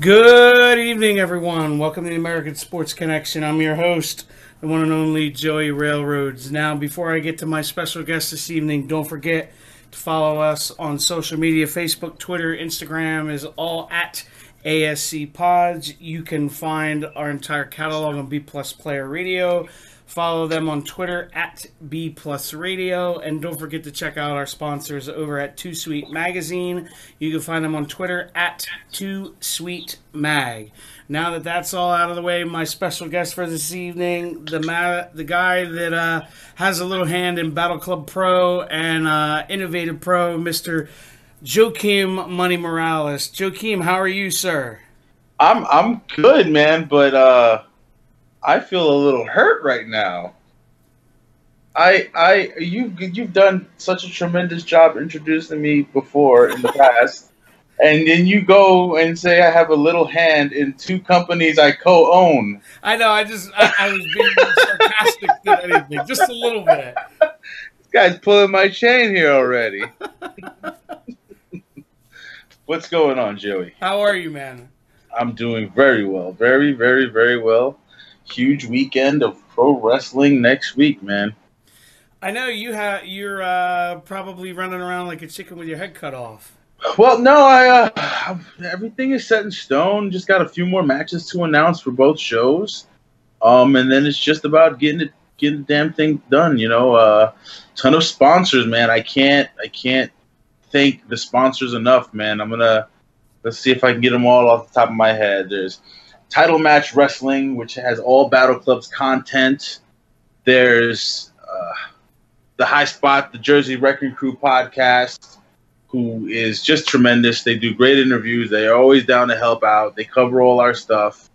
Good evening, everyone. Welcome to the American Sports Connection. I'm your host, the one and only Joey Railroads. Now, before I get to my special guest this evening, don't forget to follow us on social media. Facebook, Twitter, Instagram is all at ASC Pods. You can find our entire catalog on B+ Player Radio. Follow them on Twitter at B+ Radio. And don't forget to check out our sponsors over at 2 Sweet Magazine. You can find them on Twitter at 2 Sweet Mag. Now that that's all out of the way, my special guest for this evening, the guy that has a little hand in Battle Club Pro and Innovative Pro, Mr. Joakim Money Morales. Joakim, how are you, sir? I'm good, man, but I feel a little hurt right now. You've done such a tremendous job introducing me before in the past, and then you go and say I have a little hand in two companies I co-own. I know. I was being sarcastic to anything, just a little bit. This guy's pulling my chain here already. What's going on, Joey? How are you, man? I'm doing very well, very, very, very well. Huge weekend of pro wrestling next week, man. I know you're probably running around like a chicken with your head cut off. Well, no, everything is set in stone. Just got a few more matches to announce for both shows, and then it's just about getting the damn thing done. You know, ton of sponsors, man. I can't thank the sponsors enough, man. Let's see if I can get them all off the top of my head. There's Title Match Wrestling, which has all Battle Club's content. There's the High Spot, the Jersey Record Crew podcast, who is just tremendous. They do great interviews. They're always down to help out. They cover all our stuff.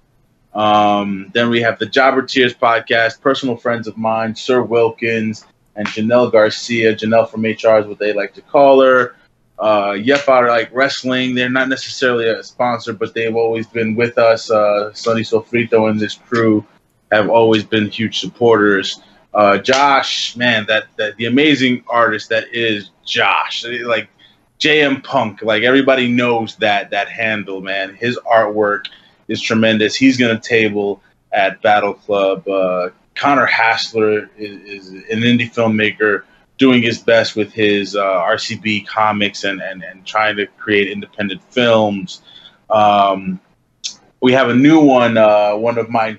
Then we have the Jobber Tears podcast, personal friends of mine, Sir Wilkins and Janelle Garcia. Janelle from HR is what they like to call her. Yep, I Like Wrestling. They're not necessarily a sponsor, but they've always been with us. Sunny Sofrito and this crew have always been huge supporters. Josh, man, the amazing artist that is Josh, like JM Punk, like everybody knows that handle, man. His artwork is tremendous. He's gonna table at Battle Club. Connor Hassler is an indie filmmaker, doing his best with his RCB comics and trying to create independent films. We have a new one, one of my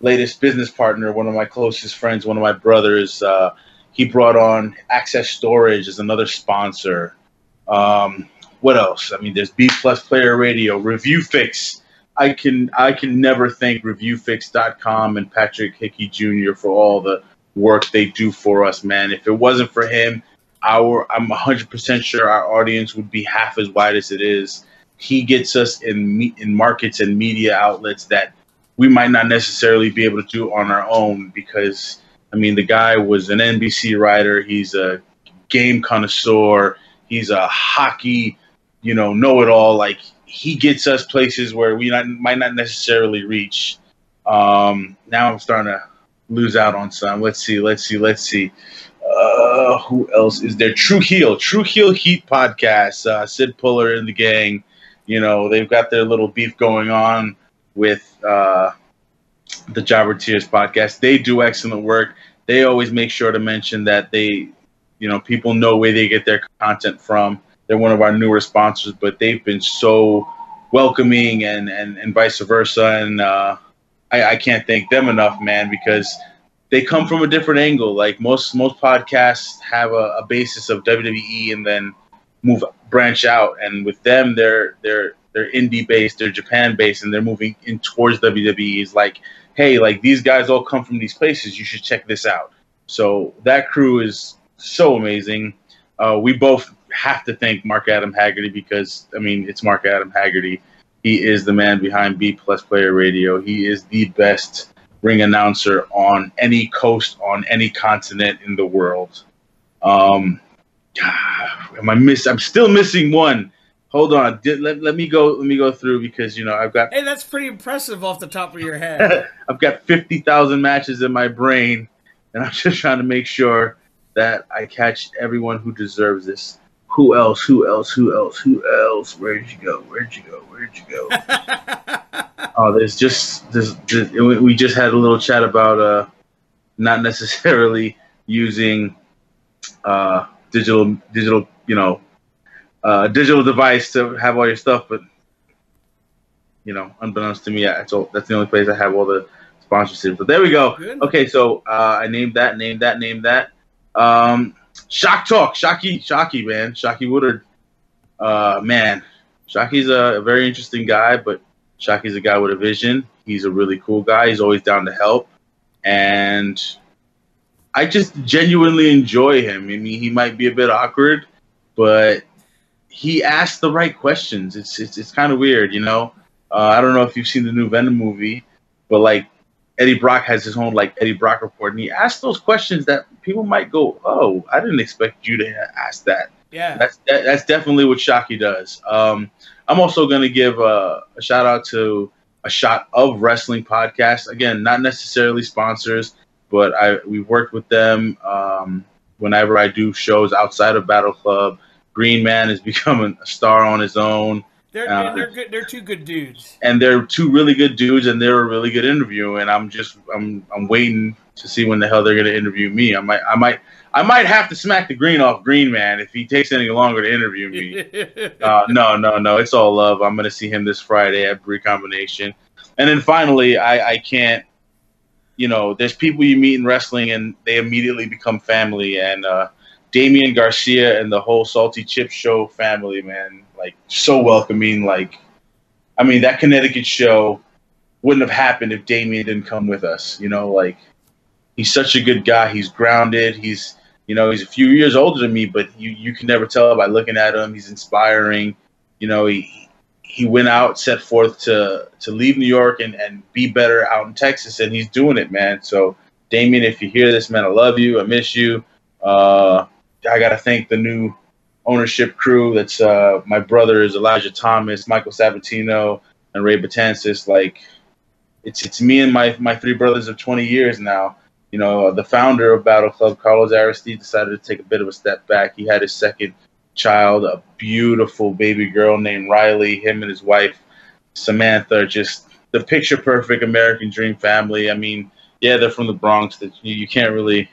latest business partner, one of my closest friends, one of my brothers. He brought on Access Storage as another sponsor. What else? I mean, there's B+ Player Radio, Review Fix. I can never thank ReviewFix.com and Patrick Hickey Jr. for all the work they do for us, man. If it wasn't for him, I'm 100% sure our audience would be half as wide as it is. He gets us in markets and media outlets that we might not necessarily be able to do on our own, because, I mean, the guy was an NBC writer. He's a game connoisseur. He's a hockey, know-it-all. Like, he gets us places where we might not necessarily reach. Now I'm starting to lose out on some. Let's see. Who else is there? True Heel Heat podcast. Sid Puller and the gang. You know, they've got their little beef going on with the Jobber Tears podcast. They do excellent work. They always make sure to mention that they, people know where they get their content from. They're one of our newer sponsors, but they've been so welcoming and vice versa. And I can't thank them enough, man, because they come from a different angle. Like most podcasts have a basis of WWE and then branch out. And with them, they're indie based, they're Japan based, and they're moving in towards WWE. It's like, hey, like these guys all come from these places. You should check this out. So that crew is so amazing. We both have to thank Mark Adam Haggerty, because I mean it's Mark Adam Haggerty. He is the man behind B+ Player Radio. He is the best ring announcer on any coast, on any continent in the world. I'm still missing one. Hold on. Let me go through, because I've got. Hey, that's pretty impressive off the top of your head. I've got 50,000 matches in my brain, and I'm just trying to make sure that I catch everyone who deserves this. Who else? Where'd you go? Oh, there's just this we just had a little chat about not necessarily using digital digital device to have all your stuff, but unbeknownst to me, that's the only place I have all the sponsorships. But there we go. Goodness. Okay, so I named that. Shock Talk, Shocky, man, Shocky Woodard. Shocky's a very interesting guy, but Shocky's a guy with a vision. He's a really cool guy. He's always down to help, and I just genuinely enjoy him. I mean, he might be a bit awkward, but he asks the right questions. It's kind of weird, I don't know if you've seen the new Venom movie, but like Eddie Brock has his own Eddie Brock report, and he asks those questions that people might go, "Oh, I didn't expect you to ask that." Yeah, that's definitely what Shocky does. I'm also going to give a shout out to A Shot of Wrestling podcast. Again, not necessarily sponsors, but we've worked with them. Whenever I do shows outside of Battle Club, Green Man is becoming a star on his own. They're good. They're two good dudes, and they're two really good dudes, and they're a really good interview. And I'm waiting to see when the hell they're going to interview me. I might have to smack the green off Green Man if he takes any longer to interview me. No, it's all love. I'm going to see him this Friday at Recombination. And then finally, I can't. There's people you meet in wrestling, and they immediately become family. And Damian Garcia and the whole Salty Chip Show family, man, so welcoming. That Connecticut show wouldn't have happened if Damian didn't come with us. He's such a good guy. He's grounded. He's, he's a few years older than me, but you can never tell by looking at him. He's inspiring. He went out, set forth to leave New York and be better out in Texas, and he's doing it, man. So, Damian, if you hear this, man, I love you. I miss you. I got to thank the new ownership crew. That's my brothers, Elijah Thomas, Michael Sabatino, and Ray Batansis. It's me and my three brothers of 20 years now. The founder of Battle Club, Carlos Aristide, decided to take a bit of a step back. He had his second child, a beautiful baby girl named Riley. Him and his wife, Samantha, just the picture-perfect American dream family. I mean, yeah, they're from the Bronx. You can't really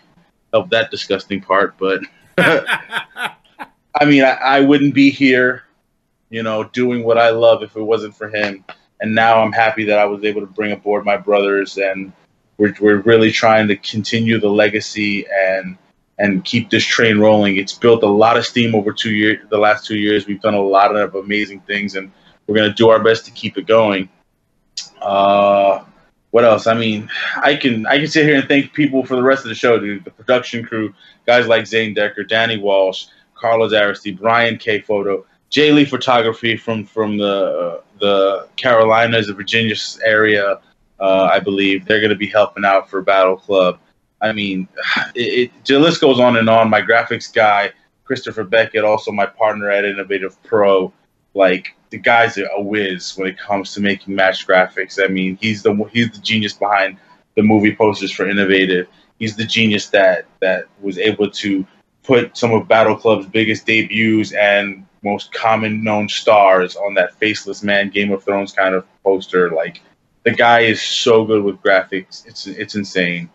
help that disgusting part, but... I wouldn't be here, doing what I love if it wasn't for him. And now I'm happy that I was able to bring aboard my brothers, and we're really trying to continue the legacy and keep this train rolling. It's built a lot of steam over 2 years. The last 2 years, we've done a lot of amazing things, and we're going to do our best to keep it going. What else? I can sit here and thank people for the rest of the show, dude. The production crew, guys like Zane Decker, Danny Walsh, Carlos Aristide, Brian K. Photo, J. Lee Photography from the Carolinas, the Virginia area, I believe. They're going to be helping out for Battle Club. The list goes on and on. My graphics guy, Christopher Beckett, also my partner at Innovative Pro. The guy's a whiz when it comes to making match graphics. He's the genius behind the movie posters for Innovative. He's the genius that was able to put some of Battle Club's biggest debuts and most common known stars on that faceless man Game of Thrones kind of poster. The guy is so good with graphics. It's insane.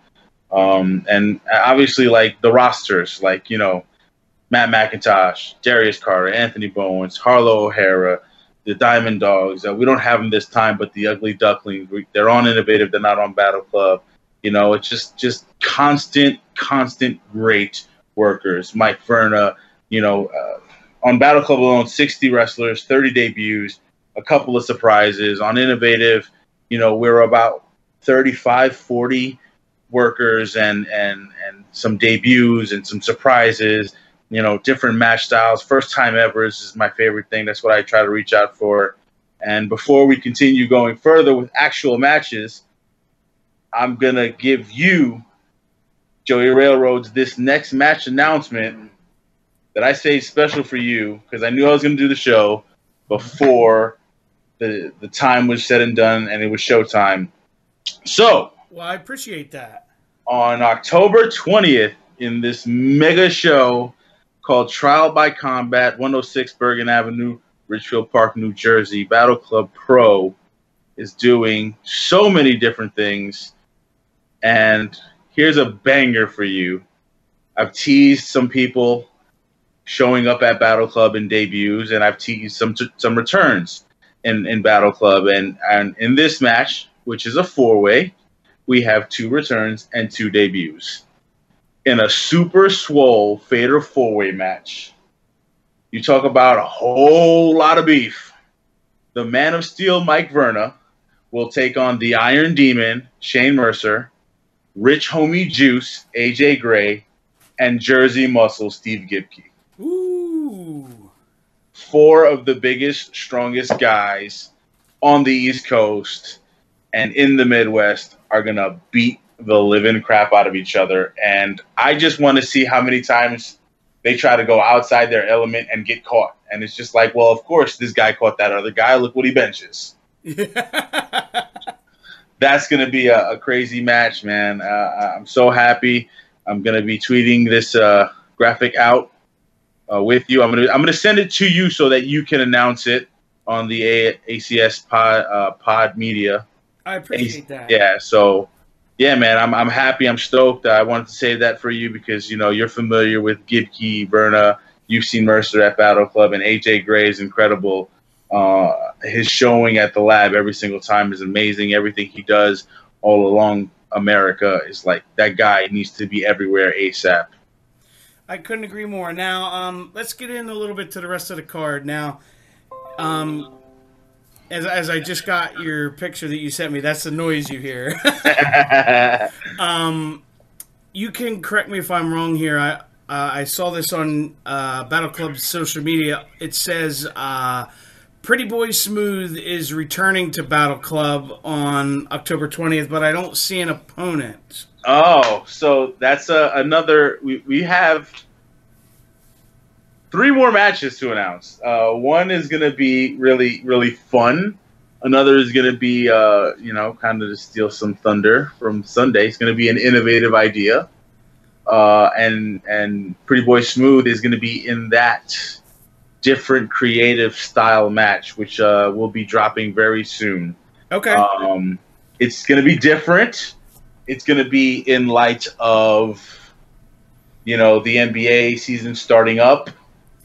And obviously, the rosters, Matt McIntosh, Darius Carter, Anthony Bowens, Harlow O'Hara, the Diamond Dogs. We don't have them this time, but the Ugly Ducklings, they're on Innovative. They're not on Battle Club. It's just constant great workers. Mike Verna, on Battle Club alone, 60 wrestlers, 30 debuts, a couple of surprises. On Innovative, we're about 35, 40 workers and some debuts and some surprises. Different match styles. First time ever is my favorite thing. That's what I try to reach out for. And before we continue going further with actual matches, I'm going to give you, Joey Railroads, this next match announcement that I saved special for you because I knew I was going to do the show before the time was said and done and it was showtime. So. Well, I appreciate that. On October 20th in this mega show called Trial by Combat, 106 Bergen Avenue, Ridgefield Park, New Jersey. Battle Club Pro is doing so many different things. And here's a banger for you. I've teased some people showing up at Battle Club in debuts, and I've teased some returns in Battle Club. And in this match, which is a four-way, we have two returns and two debuts. In a super swole fatal four-way match, you talk about a whole lot of beef. The Man of Steel, Mike Verna, will take on the Iron Demon, Shane Mercer, Rich Homie Juice, AJ Gray, and Jersey Muscle, Steve Gibkey. Ooh. Four of the biggest, strongest guys on the East Coast and in the Midwest are going to beat the living crap out of each other. And I just want to see how many times they try to go outside their element and get caught. And it's just like, well, of course, this guy caught that other guy. Look what he benches. That's going to be a crazy match, man. I'm so happy. I'm going to be tweeting this graphic out with you. I'm going to send it to you so that you can announce it on the ACS pod media. I appreciate that. Yeah, so yeah, man, I'm happy. I'm stoked. I wanted to save that for you because, you know, you're familiar with Gibkey, Verna. You've seen Mercer at Battle Club, and AJ Gray is incredible. His showing at the lab every single time is amazing. Everything he does all along America is like, that guy needs to be everywhere ASAP. I couldn't agree more. Now, let's get in a little bit to the rest of the card. Now, as I just got your picture that you sent me, that's the noise you hear. You can correct me if I'm wrong here. I saw this on Battle Club's social media. It says Pretty Boy Smooth is returning to Battle Club on October 20th, but I don't see an opponent. Oh, so that's another. We have three more matches to announce. One is going to be really, really fun. Another is going to be, you know, kind of to steal some thunder from Sunday. It's going to be an innovative idea. And Pretty Boy Smooth is going to be in that different creative style match, which will be dropping very soon. Okay. It's going to be different. It's going to be in light of, you know, the NBA season starting up.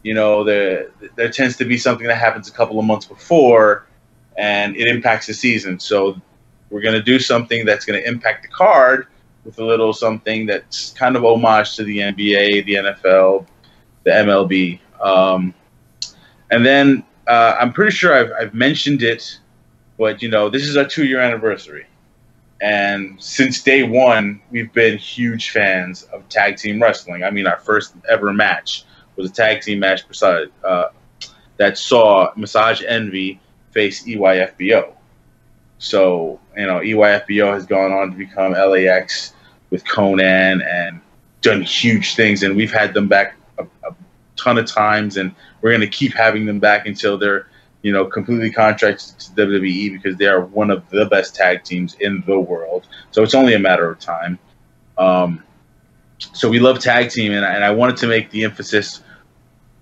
You know, there tends to be something that happens a couple of months before, and it impacts the season. So we're going to do something that's going to impact the card with a little something that's kind of homage to the NBA, the NFL, the MLB. And then I'm pretty sure I've mentioned it, but, you know, this is our 2-year anniversary. And since day one, we've been huge fans of tag team wrestling. I mean, our first ever match was a tag team match that saw Massage Envy face EYFBO. So, you know, EYFBO has gone on to become LAX with Conan and done huge things. And we've had them back a ton of times, and we're going to keep having them back until they're, you know, completely contracted to WWE, because they are one of the best tag teams in the world. So it's only a matter of time. So we love tag team, and I wanted to make the emphasis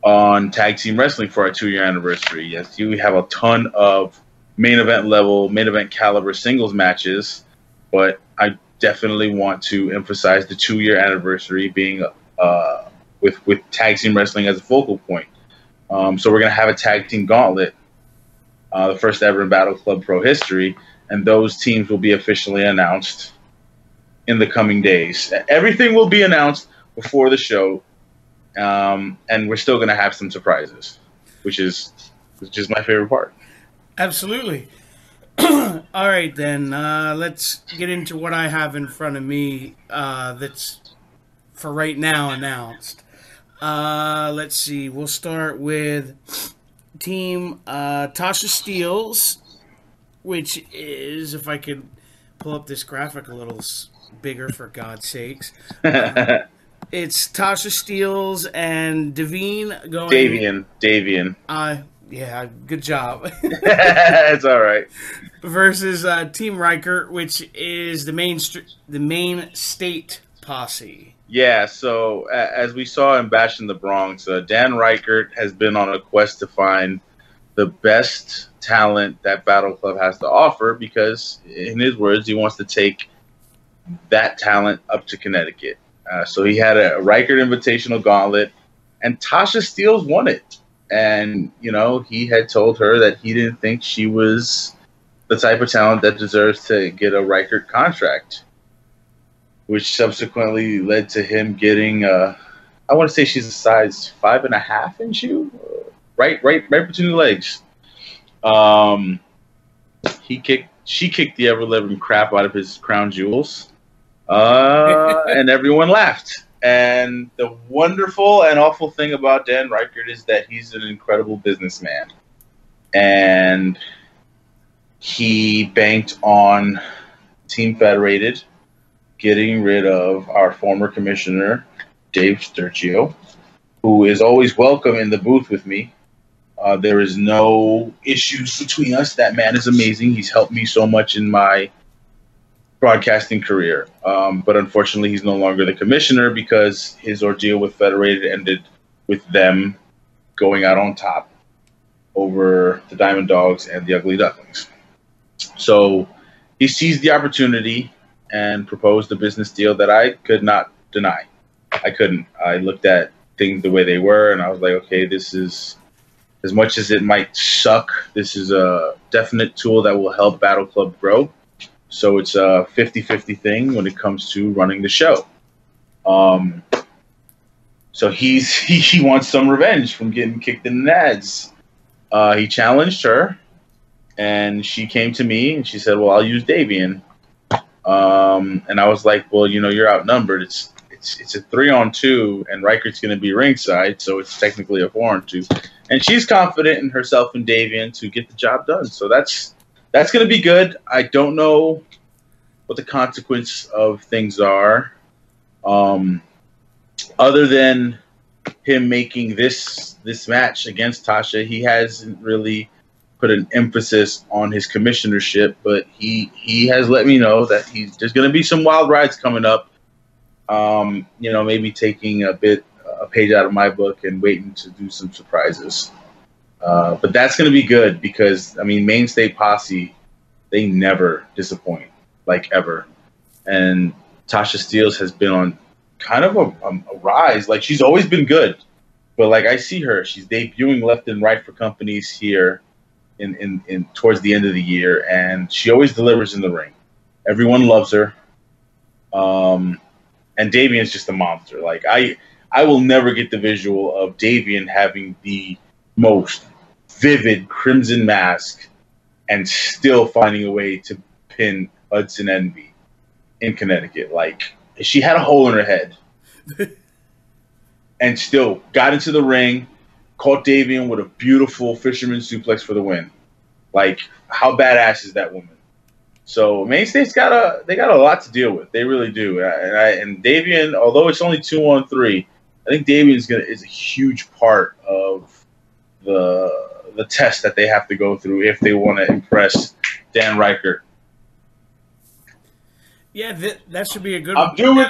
on tag team wrestling for our 2-year anniversary. Yes, we have a ton of main event level, main event caliber singles matches, but I definitely want to emphasize the 2-year anniversary being with tag team wrestling as a focal point. So we're going to have a tag team gauntlet, the first ever in Battle Club Pro history, and those teams will be officially announced in the coming days. Everything will be announced before the show, and we're still going to have some surprises, which is my favorite part. Absolutely. All right, then. Let's get into what I have in front of me that's, for right now, announced. Let's see. We'll start with Team Tasha Steelz, which is, if I could pull up this graphic a little bigger, for God's sakes. It's Tasha Steelz and Davian going. Davian. Yeah, good job. It's all right. Versus Team Riker, which is the main state Posse. Yeah, so as we saw in Bash in the Bronx, Dan Reichert has been on a quest to find the best talent that Battle Club has to offer because, in his words, he wants to take that talent up to Connecticut. So he had a Reichert Invitational Gauntlet, and Tasha Steelz won it. And, you know, he had told her that he didn't think she was the type of talent that deserves to get a Reichert contract, which subsequently led to him getting, I want to say she's a size 5.5 inch shoe, right between the legs. She kicked the ever-living crap out of his crown jewels, and everyone laughed. And the wonderful and awful thing about Dan Reichert is that he's an incredible businessman, and he banked on Team Federated getting rid of our former commissioner, Dave Sturcio, who is always welcome in the booth with me. There is no issues between us. That man is amazing. He's helped me so much in my broadcasting career. But unfortunately, he's no longer the commissioner because his ordeal with Federated ended with them going out on top over the Diamond Dogs and the Ugly Ducklings. So he seized the opportunity and proposed a business deal that I could not deny. I couldn't. I looked at things the way they were, and I was like, okay, this is, as much as it might suck, this is a definite tool that will help Battle Club grow. So it's a 50-50 thing when it comes to running the show. So he wants some revenge from getting kicked in the nads. He challenged her, and she came to me, and she said, well, I'll use Davian. And I was like, well, you know, you're outnumbered. It's a 3-on-2, and Reichert's going to be ringside, so it's technically a 4-on-2. And she's confident in herself and Davian to get the job done. So that's going to be good. I don't know what the consequence of things are, other than him making this match against Tasha. He hasn't really put an emphasis on his commissionership, but he has let me know that there's going to be some wild rides coming up. You know, maybe taking a page out of my book and waiting to do some surprises. But that's going to be good because, I mean, Mainstay Posse, they never disappoint, like, ever. And Tasha Steelz has been on kind of a rise. Like, she's always been good. But, like, I see her. She's debuting left and right for companies here in towards the end of the year, and she always delivers in the ring. Everyone loves her, and Davian's just a monster. Like I will never get the visual of Davian having the most vivid crimson mask and still finding a way to pin Hudson Envy in Connecticut. Like, she had a hole in her head and still got into the ring, caught Davian with a beautiful fisherman suplex for the win. Like, how badass is that woman? So Mainstay's got a lot to deal with. They really do. And Davian, although it's only 2-on-3, I think Davian's is a huge part of the test that they have to go through if they want to impress Dan Reichert. Yeah, that should be a good one. I'm doing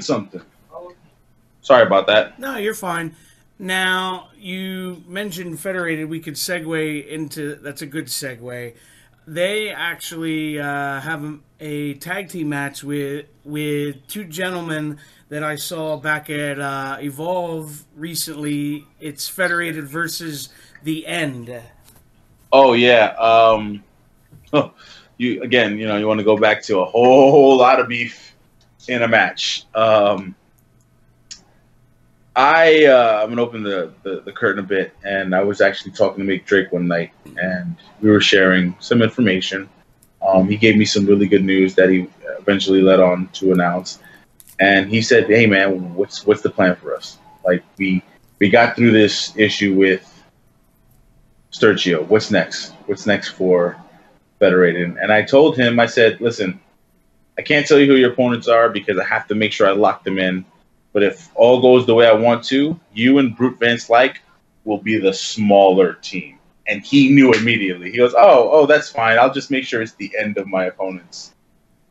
something. Sorry about that. No, you're fine. Now, you mentioned Federated. We could segue into... That's a good segue. They actually have a tag team match with two gentlemen that I saw back at Evolve recently. It's Federated versus The End. Oh, yeah. You want to go back to a whole lot of beef in a match. I'm going to open the curtain a bit, and I was actually talking to Mick Drake one night, and we were sharing some information. He gave me some really good news that he eventually led on to announce, and he said, hey, man, what's the plan for us? Like, we got through this issue with Sturcio. What's next? What's next for Federated? And I told him, I said, listen, I can't tell you who your opponents are because I have to make sure I lock them in. But if all goes the way I want to, you and Brute Vance Like will be the smaller team. And he knew immediately. He goes, oh, that's fine. I'll just make sure it's The End of my opponents.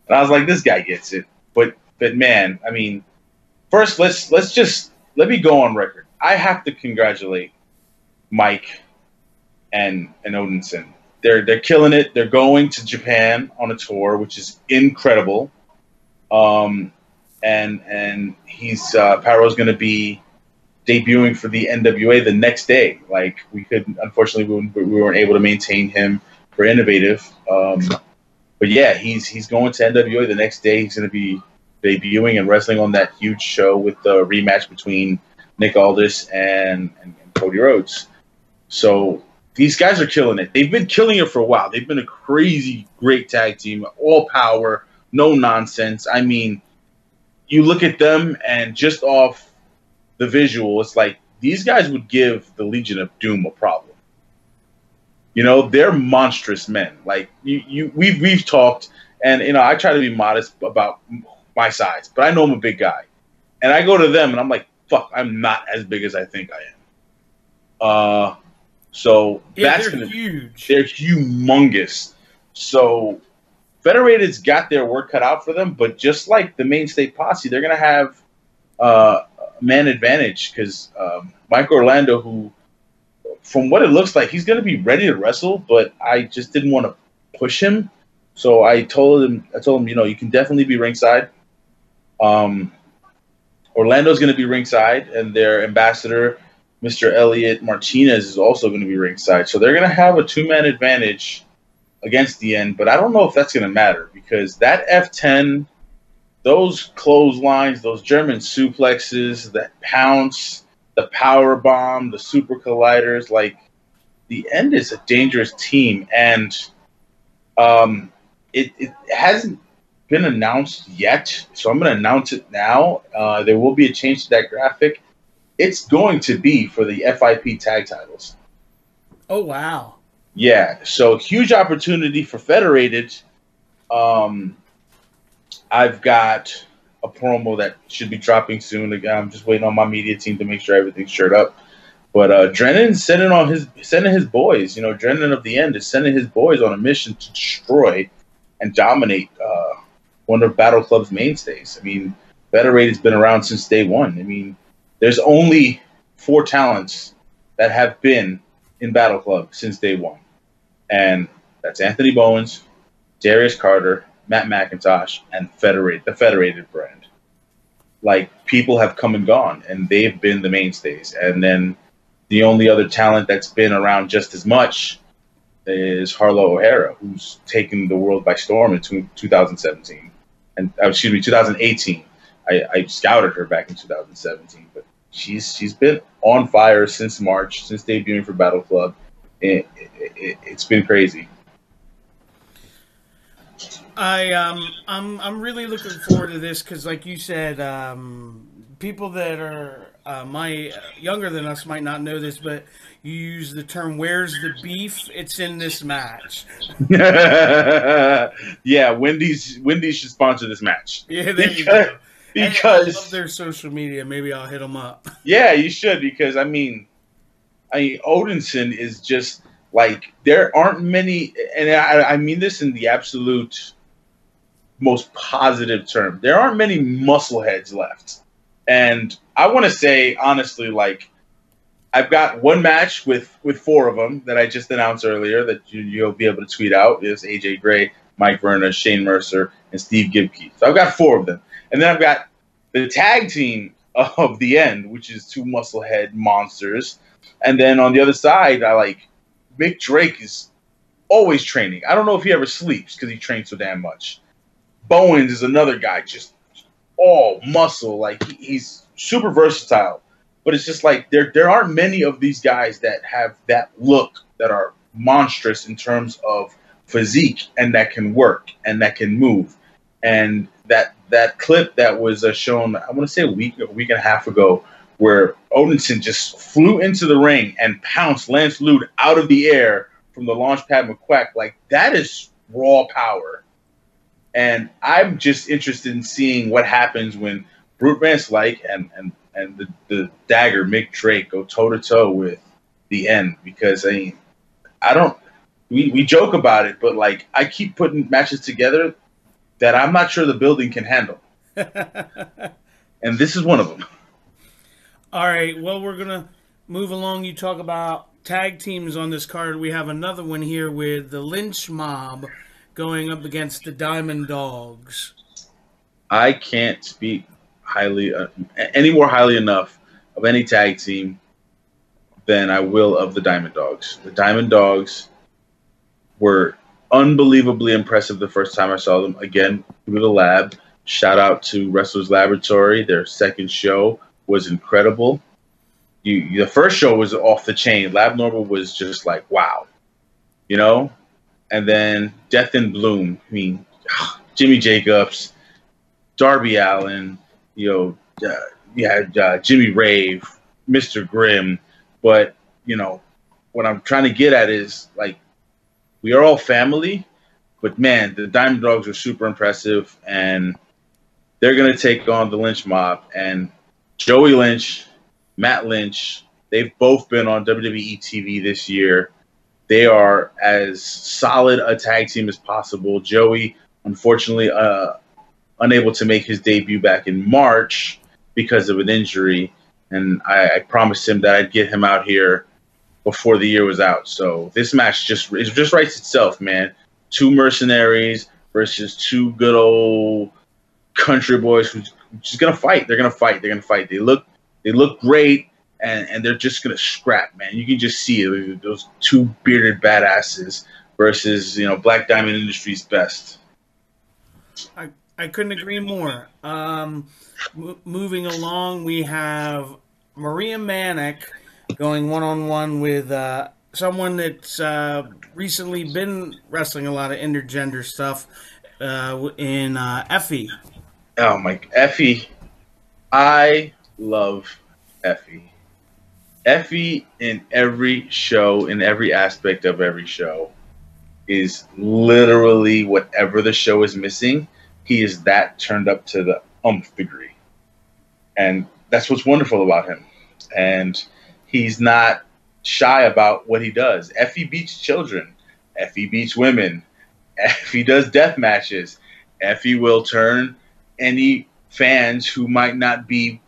And I was like, this guy gets it. But But man, I mean, first let me go on record. I have to congratulate Mike and Odinson. They're killing it. They're going to Japan on a tour, which is incredible. And he's Paro's going to be debuting for the NWA the next day. Like we couldn't, unfortunately, we weren't able to maintain him for Innovative. But yeah, he's going to NWA the next day. He's going to be debuting and wrestling on that huge show with the rematch between Nick Aldis and Cody Rhodes. So these guys are killing it. They've been killing it for a while. They've been a crazy great tag team, all power, no nonsense. I mean, you look at them and just off the visual, it's like these guys would give the Legion of Doom a problem. You know, they're monstrous men. Like we've talked, and you know, I try to be modest about my size, but I know I'm a big guy, and I go to them and I'm like, fuck, I'm not as big as I think I am. So yeah, that's they're huge. They're humongous. So Federated's got their work cut out for them, but just like the Mainstay Posse, they're gonna have man advantage because Mike Orlando, who, from what it looks like, he's gonna be ready to wrestle, but I just didn't want to push him. So I told him, you know, you can definitely be ringside. Orlando's going to be ringside, and their ambassador, Mr. Elliot Martinez, is also going to be ringside. So they're going to have a two-man advantage against the end, but I don't know if that's going to matter because that F10, those clotheslines, those German suplexes, that pounce, the power bomb, the super colliders, like the end is a dangerous team, and it hasn't been announced yet, so I'm going to announce it now. There will be a change to that graphic. It's going to be for the FIP tag titles. Oh, wow. Yeah, so huge opportunity for Federated. I've got a promo that should be dropping soon. Again, I'm just waiting on my media team to make sure everything's shirt up. But Drennan's sending his boys. You know, Drennan of the End is sending his boys on a mission to destroy and dominate one of Battle Club's mainstays. I mean, Federated's been around since day one. I mean, there's only 4 talents that have been in Battle Club since day one. And that's Anthony Bowens, Darius Carter, Matt McIntosh, and the Federated brand. Like, people have come and gone, and they've been the mainstays. And then the only other talent that's been around just as much is Harlow O'Hara, who's taken the world by storm in 2017. And 2018. I scouted her back in 2017, but she's been on fire since March, since debuting for Battle Club. It's been crazy. I'm really looking forward to this because, like you said, people that are younger than us might not know this, but you use the term "Where's the beef?" It's in this match. Yeah, Wendy's should sponsor this match. Yeah, there you go. Because I love their social media. Maybe I'll hit them up. Yeah, you should, because I mean, Odinson is just like, there aren't many, and I mean this in the absolute most positive term. There aren't many muscleheads left. And I want to say, honestly, like, I've got one match with 4 of them that I just announced earlier that you'll be able to tweet out. It's AJ Gray, Mike Verna, Shane Mercer, and Steve Gibkey. So I've got 4 of them. And then I've got the tag team of the End, which is 2 musclehead monsters. And then on the other side, Mick Drake is always training. I don't know if he ever sleeps because he trains so damn much. Bowens is another guy just all muscle, like he's super versatile, but it's just like there aren't many of these guys that have that look, that are monstrous in terms of physique and that can work and that can move. And that clip that was shown, I want to say a week and a half ago, where Odinson just flew into the ring and pounced Lance Lude out of the air from the launch pad McQuack, like that is raw power. And I'm just interested in seeing what happens when Brute Vance Lyke and the dagger Mick Drake go toe-to-toe with the End, because we joke about it, but like I keep putting matches together that I'm not sure the building can handle. And this is one of them. All right. Well, we're going to move along. You talk about tag teams on this card. We have another one here with the Lynch Mob going up against the Diamond Dogs. I can't speak highly, any more highly enough of any tag team than I will of the Diamond Dogs. The Diamond Dogs were unbelievably impressive the first time I saw them. Again, through the lab. Shout out to Wrestlers Laboratory. Their second show was incredible. The first show was off the chain. Lab Normal was just like, wow, you know? And then Death in Bloom. I mean, Jimmy Jacobs, Darby Allin, you know, you had Jimmy Rave, Mr. Grimm. But, you know, what I'm trying to get at is, like, we are all family. But, man, the Diamond Dogs are super impressive. And they're going to take on the Lynch Mob. And Joey Lynch, Matt Lynch, they've both been on WWE TV this year. They are as solid a tag team as possible. Joey, unfortunately, unable to make his debut back in March because of an injury. And I promised him that I'd get him out here before the year was out. So this match just writes itself, man. Two mercenaries versus two good old country boys who's just going to fight. They're going to fight. They're going to fight. They look great, and they're just going to scrap, man. You can just see it. Those two bearded badasses versus, you know, Black Diamond Industries' best. I couldn't agree more. Moving along, we have Maria Manic going one-on-one with someone that's recently been wrestling a lot of intergender stuff in Effie. Oh, my. Effie. I love Effie. Effie in every show, in every aspect of every show, is literally whatever the show is missing. He is that turned up to the umph degree. And that's what's wonderful about him. And he's not shy about what he does. Effie beats children. Effie beats women. Effie does death matches. Effie will turn any fans who might not be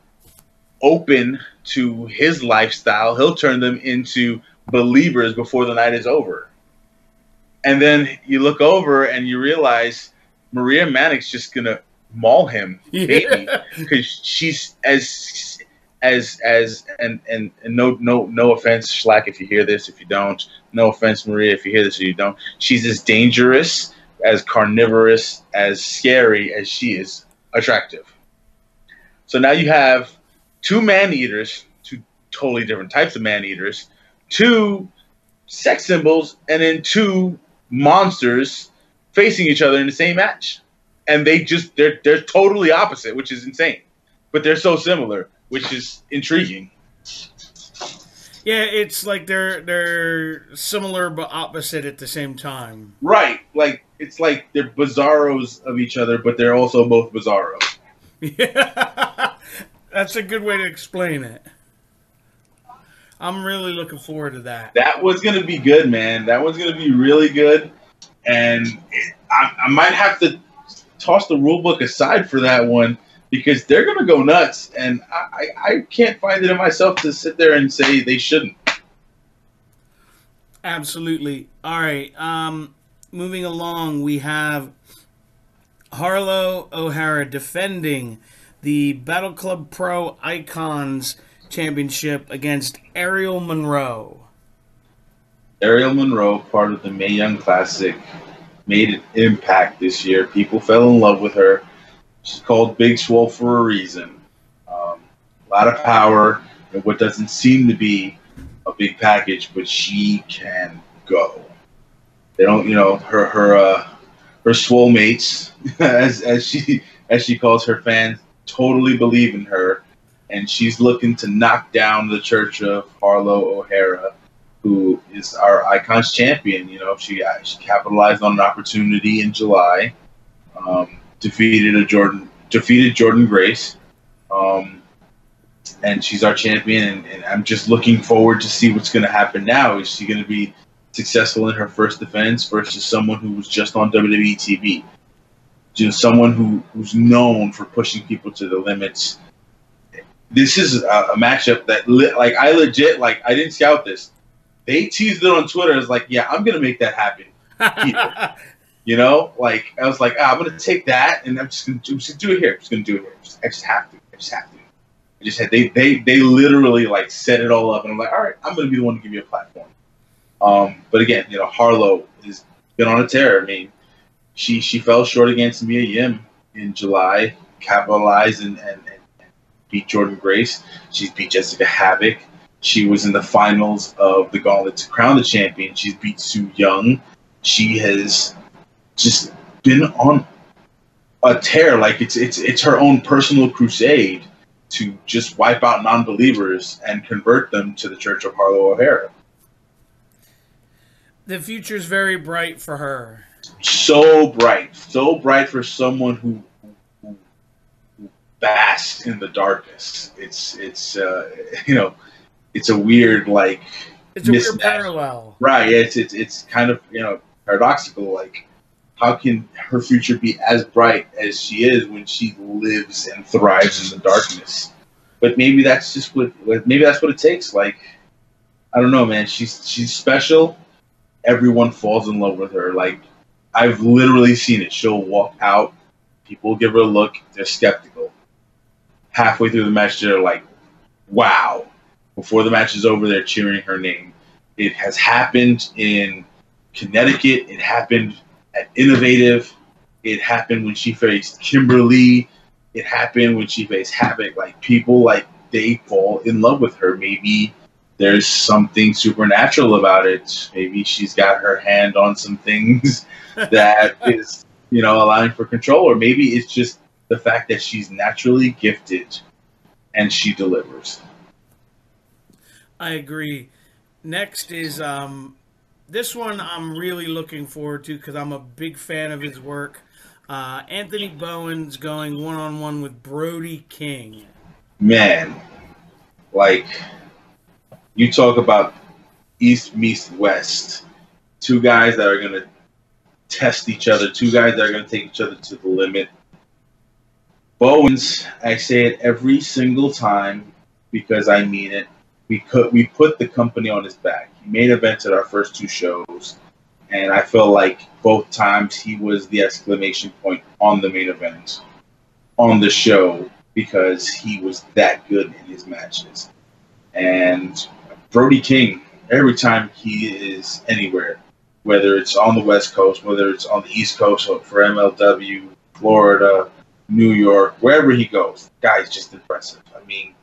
open to his lifestyle, he'll turn them into believers before the night is over. And then you look over and you realize Maria Manic's just gonna maul him, baby, because she's and no offense, Schlack, if you hear this, if you don't, no offense, Maria, if you hear this or you don't, she's as dangerous, as carnivorous, as scary as she is attractive. So now you have two man-eaters, two totally different types of man-eaters, two sex symbols, and then two monsters facing each other in the same match. And they're totally opposite, which is insane. But they're so similar, which is intriguing. Yeah, it's like they're similar but opposite at the same time. Right. Like it's like they're bizarros of each other, but they're also both bizarro. Yeah. That's a good way to explain it. I'm really looking forward to that. That one's going to be good, man. That one's going to be really good. And I might have to toss the rule book aside for that one because they're going to go nuts. And I can't find it in myself to sit there and say they shouldn't. Absolutely. All right. Moving along, we have Harlow O'Hara defending the Battle Club Pro Icons Championship against Ariel Monroe. Ariel Monroe, part of the Mae Young Classic, made an impact this year. People fell in love with her. She's called Big Swole for a reason. A lot of power and what doesn't seem to be a big package, but she can go. They don't, you know, her swole mates, as she calls her fans, totally believe in her, and she's looking to knock down the church of Harlow O'Hara, who is our Icons champion. You know, she capitalized on an opportunity in July, defeated Jordan Grace, and she's our champion. And I'm just looking forward to see what's going to happen now. Is she going to be successful in her first defense versus someone who was just on WWE TV? just someone who's known for pushing people to the limits. This is a matchup that I didn't scout this. They teased it on Twitter. I was like, yeah, I'm going to make that happen. You know, like I was like, I'm going to take that and I'm just going to do it here. I just have to. They literally like set it all up, and I'm like, all right, I'm going to be the one to give you a platform. But again, you know, Harlow has been on a tear. I mean, she fell short against Mia Yim in July, capitalized and beat Jordan Grace. She's beat Jessica Havoc. She was in the finals of the Gauntlet to crown the champion. She's beat Su Yung. She has just been on a tear. Like it's her own personal crusade to just wipe out non-believers and convert them to the Church of Harlow O'Hara. The future's very bright for her. So bright for someone who basks in the darkness. It's a weird mismatch. Weird parallel, right? It's kind of paradoxical. Like, how can her future be as bright as she is when she lives and thrives in the darkness? But maybe that's just what it takes. Like, I don't know, man. She's special. Everyone falls in love with her. Like, I've literally seen it. She'll walk out. People give her a look. They're skeptical. Halfway through the match, they're like, wow. Before the match is over, they're cheering her name. It has happened in Connecticut. It happened at Innovative. It happened when she faced Kimberly. It happened when she faced Havoc. Like, people, they fall in love with her. Maybe there's something supernatural about it. Maybe she's got her hand on some things that is, allowing for control. Or maybe it's just the fact that she's naturally gifted and she delivers. I agree. Next is this one I'm really looking forward to because I'm a big fan of his work. Anthony Bowens going one-on-one with Brody King. Man, you talk about East meets West. Two guys that are going to test each other. Two guys that are going to take each other to the limit. Bowens, I say it every single time because I mean it. We put the company on his back. He made events at our first two shows, and I feel like both times he was the exclamation point on the main event, on the show, because he was that good in his matches. And Brody King, every time he is anywhere, whether it's on the West Coast, whether it's on the East Coast, or for MLW, Florida, New York, wherever he goes, the guy's just impressive. I mean,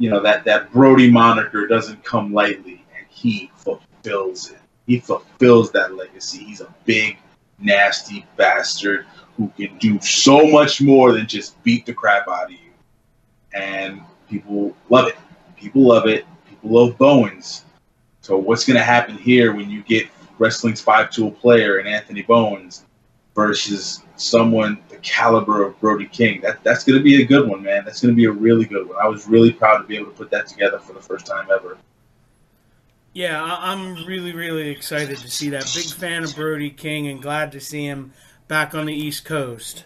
that Brody moniker doesn't come lightly, and he fulfills it. He fulfills that legacy. He's a big, nasty bastard who can do so much more than just beat the crap out of you. And people love it. People love it. People love Bowens. So what's going to happen here when you get wrestling's five-tool player and Anthony Bowens versus someone the caliber of Brody King? That's going to be a good one, man. That's going to be a really good one. I was really proud to be able to put that together for the first time ever. Yeah, I'm really, really excited to see that. Big fan of Brody King and glad to see him back on the East Coast.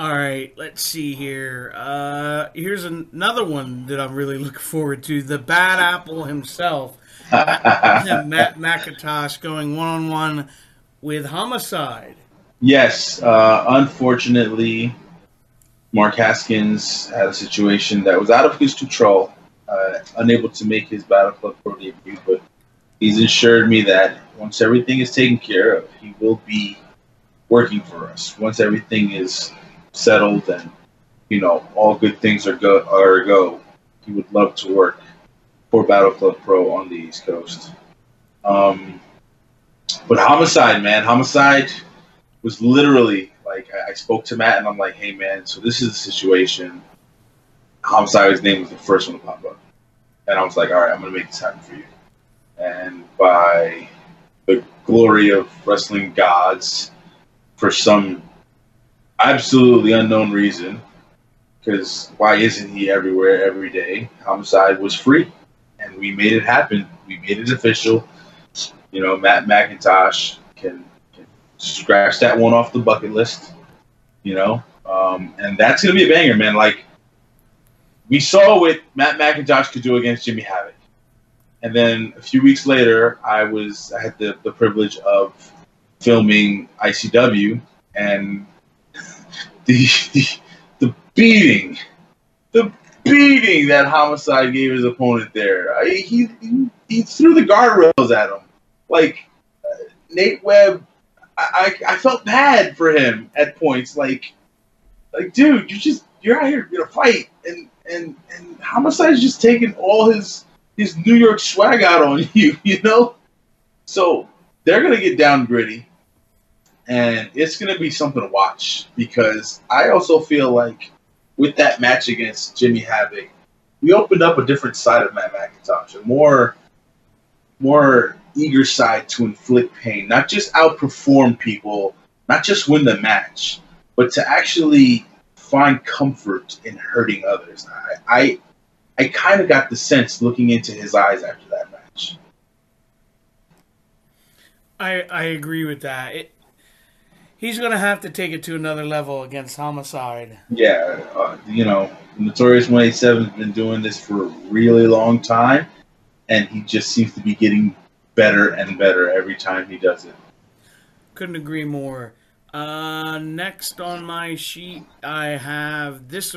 All right, let's see here. Here's another one that I'm really looking forward to. The Bad Apple himself, Matt McIntosh, going one-on-one with Homicide. Yes. Unfortunately, Mark Haskins had a situation that was out of his control, unable to make his Battle Club Pro debut, but he's assured me that once everything is taken care of, he will be working for us. Once everything is settled and, all good things are a go, he would love to work for Battle Club Pro on the East Coast. But Homicide was literally I spoke to Matt and I'm like, hey man, so this is the situation. Homicide's name was the first one to pop up, and I was like, all right, I'm gonna make this happen for you. And by the glory of wrestling gods, for some absolutely unknown reason, because why isn't he everywhere every day? Homicide was free, and we made it happen. We made it official. Matt McIntosh can scratch that one off the bucket list, you know. And that's going to be a banger, man. Like, we saw what Matt McIntosh could do against Jimmy Havoc. And then a few weeks later, I had the privilege of filming ICW, and the beating that Homicide gave his opponent there. He threw the guardrails at him. Like, Nate Webb, I felt bad for him at points. Like, dude, you're out here to fight, and Homicide's just taking all his New York swag out on you, you know? So they're going to get down gritty, and it's going to be something to watch, because I also feel like with that match against Jimmy Havoc, we opened up a different side of Matt McIntosh, a more eager side to inflict pain, not just outperform people, not just win the match, but to actually find comfort in hurting others. I kind of got the sense looking into his eyes after that match. I agree with that. He's going to have to take it to another level against Homicide. Yeah, you know, Notorious 187 has been doing this for a really long time, and he just seems to be getting better and better every time he does it. Couldn't agree more. Next on my sheet, I have this.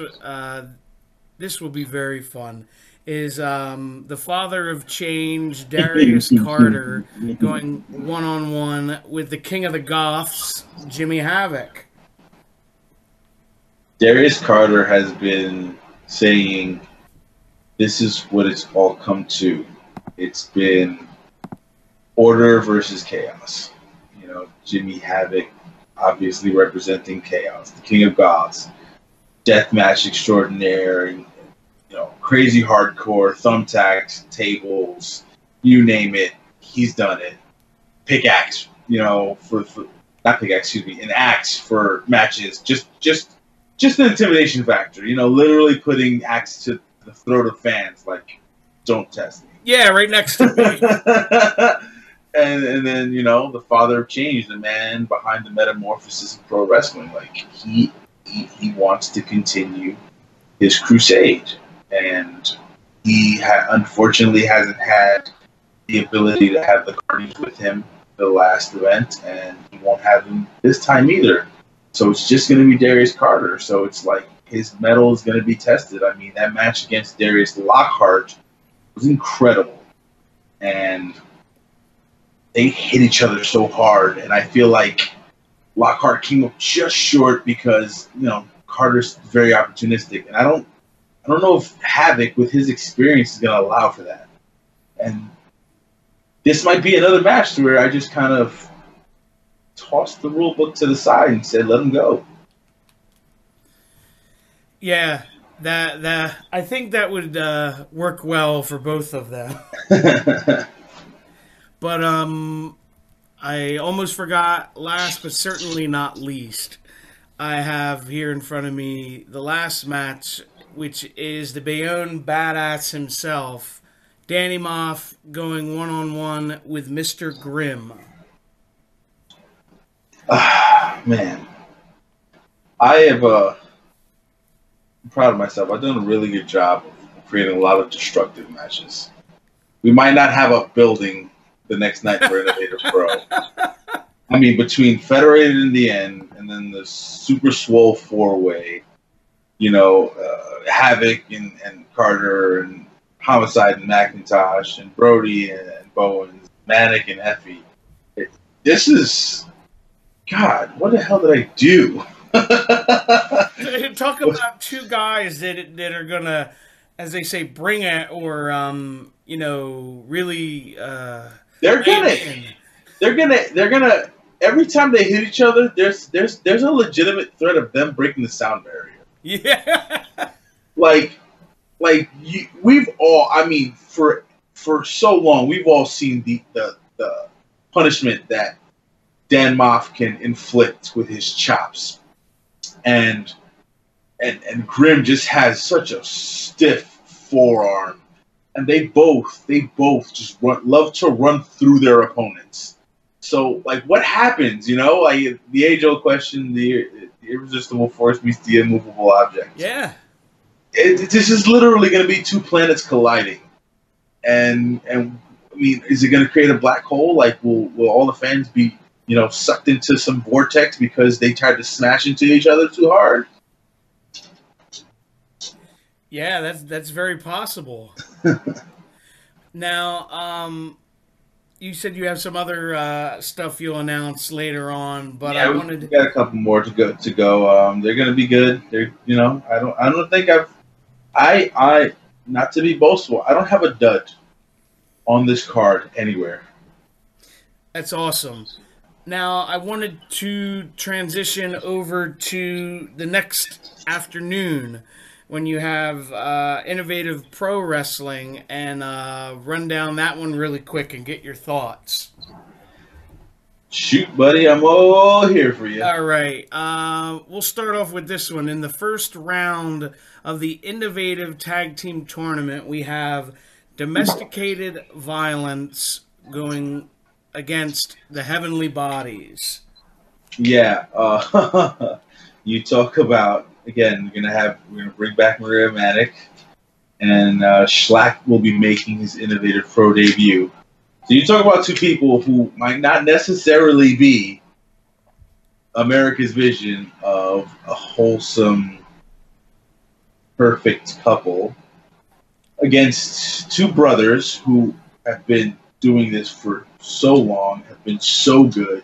This will be very fun. Is the father of change, Darius Carter, going one-on-one with the King of the Goths, Jimmy Havoc. Darius Carter has been saying, "This is what it's all come to. It's been order versus chaos." You know, Jimmy Havoc, obviously representing chaos, the King of Goths, deathmatch extraordinaire, and, you know, crazy hardcore, thumbtacks, tables, you name it, he's done it. Pickaxe, you know, for not pickaxe, excuse me, an axe for matches, just an intimidation factor, you know, literally putting axe to the throat of fans, like, don't test me. Yeah, right next to me. And then, you know, the father of change, the man behind the metamorphosis of pro wrestling, like, he wants to continue his crusade, and he unfortunately hasn't had the ability to have the carnage with him the last event, and he won't have him this time either. So it's just going to be Darius Carter. So it's like his mettle is going to be tested. I mean, that match against Darius Lockhart was incredible, and they hit each other so hard, and I feel like Lockhart came up just short because, you know, Carter's very opportunistic, and I don't know if Havoc, with his experience, is going to allow for that. And this might be another match where I just kind of tossed the rule book to the side and said, "Let him go." Yeah, that I think that would work well for both of them. But I almost forgot, last but certainly not least, I have here in front of me the last match, which is the Bayonne Badass himself, Danny Moff, going one-on-one with Mr. Grimm. Man, I'm proud of myself. I've done a really good job of creating a lot of destructive matches. We might not have a building the next night for Innovative Pro. I mean, between Federated in the end, and then the Super Swole 4-way, you know, Havoc and Carter, and Homicide and McIntosh, and Brody and Bowens, Manic and Effie. This is, God, what the hell did I do? Talk about two guys that are going to, as they say, bring it, or, you know, really... They're gonna. Every time they hit each other, there's a legitimate threat of them breaking the sound barrier. Yeah. We've all. I mean, for so long, we've all seen the punishment that Dan Moff can inflict with his chops, and Grimm just has such a stiff forearm. And they both just love to run through their opponents. So, like, what happens, you know? Like, the age-old question, the irresistible force meets the immovable object. Yeah. This is literally going to be two planets colliding. And I mean, is it going to create a black hole? Like, will all the fans be, you know, sucked into some vortex because they tried to smash into each other too hard? Yeah, that's very possible. Now, you said you have some other stuff you'll announce later on, but yeah, we got a couple more to go. They're going to be good. They're, you know, I don't think I not to be boastful, I don't have a dud on this card anywhere. That's awesome. Now, I wanted to transition over to the next afternoon when you have Innovative Pro Wrestling, and run down that one really quick and get your thoughts. Shoot, buddy, I'm all here for you. All right. We'll start off with this one. In the first round of the Innovative Tag Team Tournament, we have Domesticated Violence going against the Heavenly Bodies. Yeah, you talk about, again, we're gonna bring back Maria Manic, and Schlack will be making his Innovative Pro debut. So you talk about two people who might not necessarily be America's vision of a wholesome, perfect couple against two brothers who have been doing this for so long, have been so good,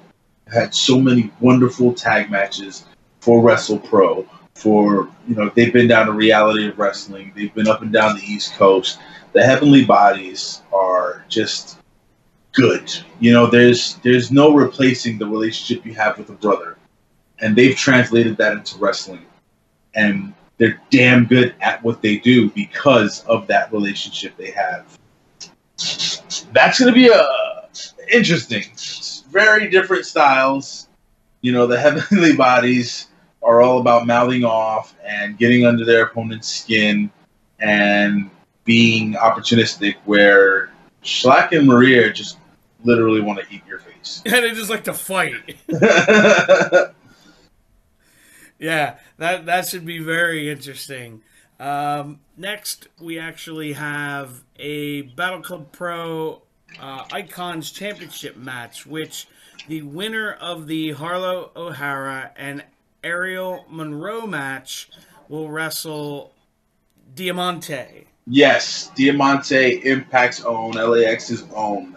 had so many wonderful tag matches for Wrestle Pro, for, you know, they've been down to Reality of Wrestling, they've been up and down the East Coast. The Heavenly Bodies are just good. You know, there's no replacing the relationship you have with a brother, and they've translated that into wrestling, and they're damn good at what they do because of that relationship they have. That's going to be interesting. It's very different styles. You know, the Heavenly Bodies are all about mouthing off and getting under their opponent's skin and being opportunistic, where Schlack and Maria just literally want to eat your face. Yeah, they just like to fight. Yeah, that should be very interesting. Next, we actually have a Battle Club Pro Icons Championship match, which the winner of the Harlow O'Hara and Ariel Monroe match will wrestle Diamante. Yes, Diamante, Impact's own, LAX's own,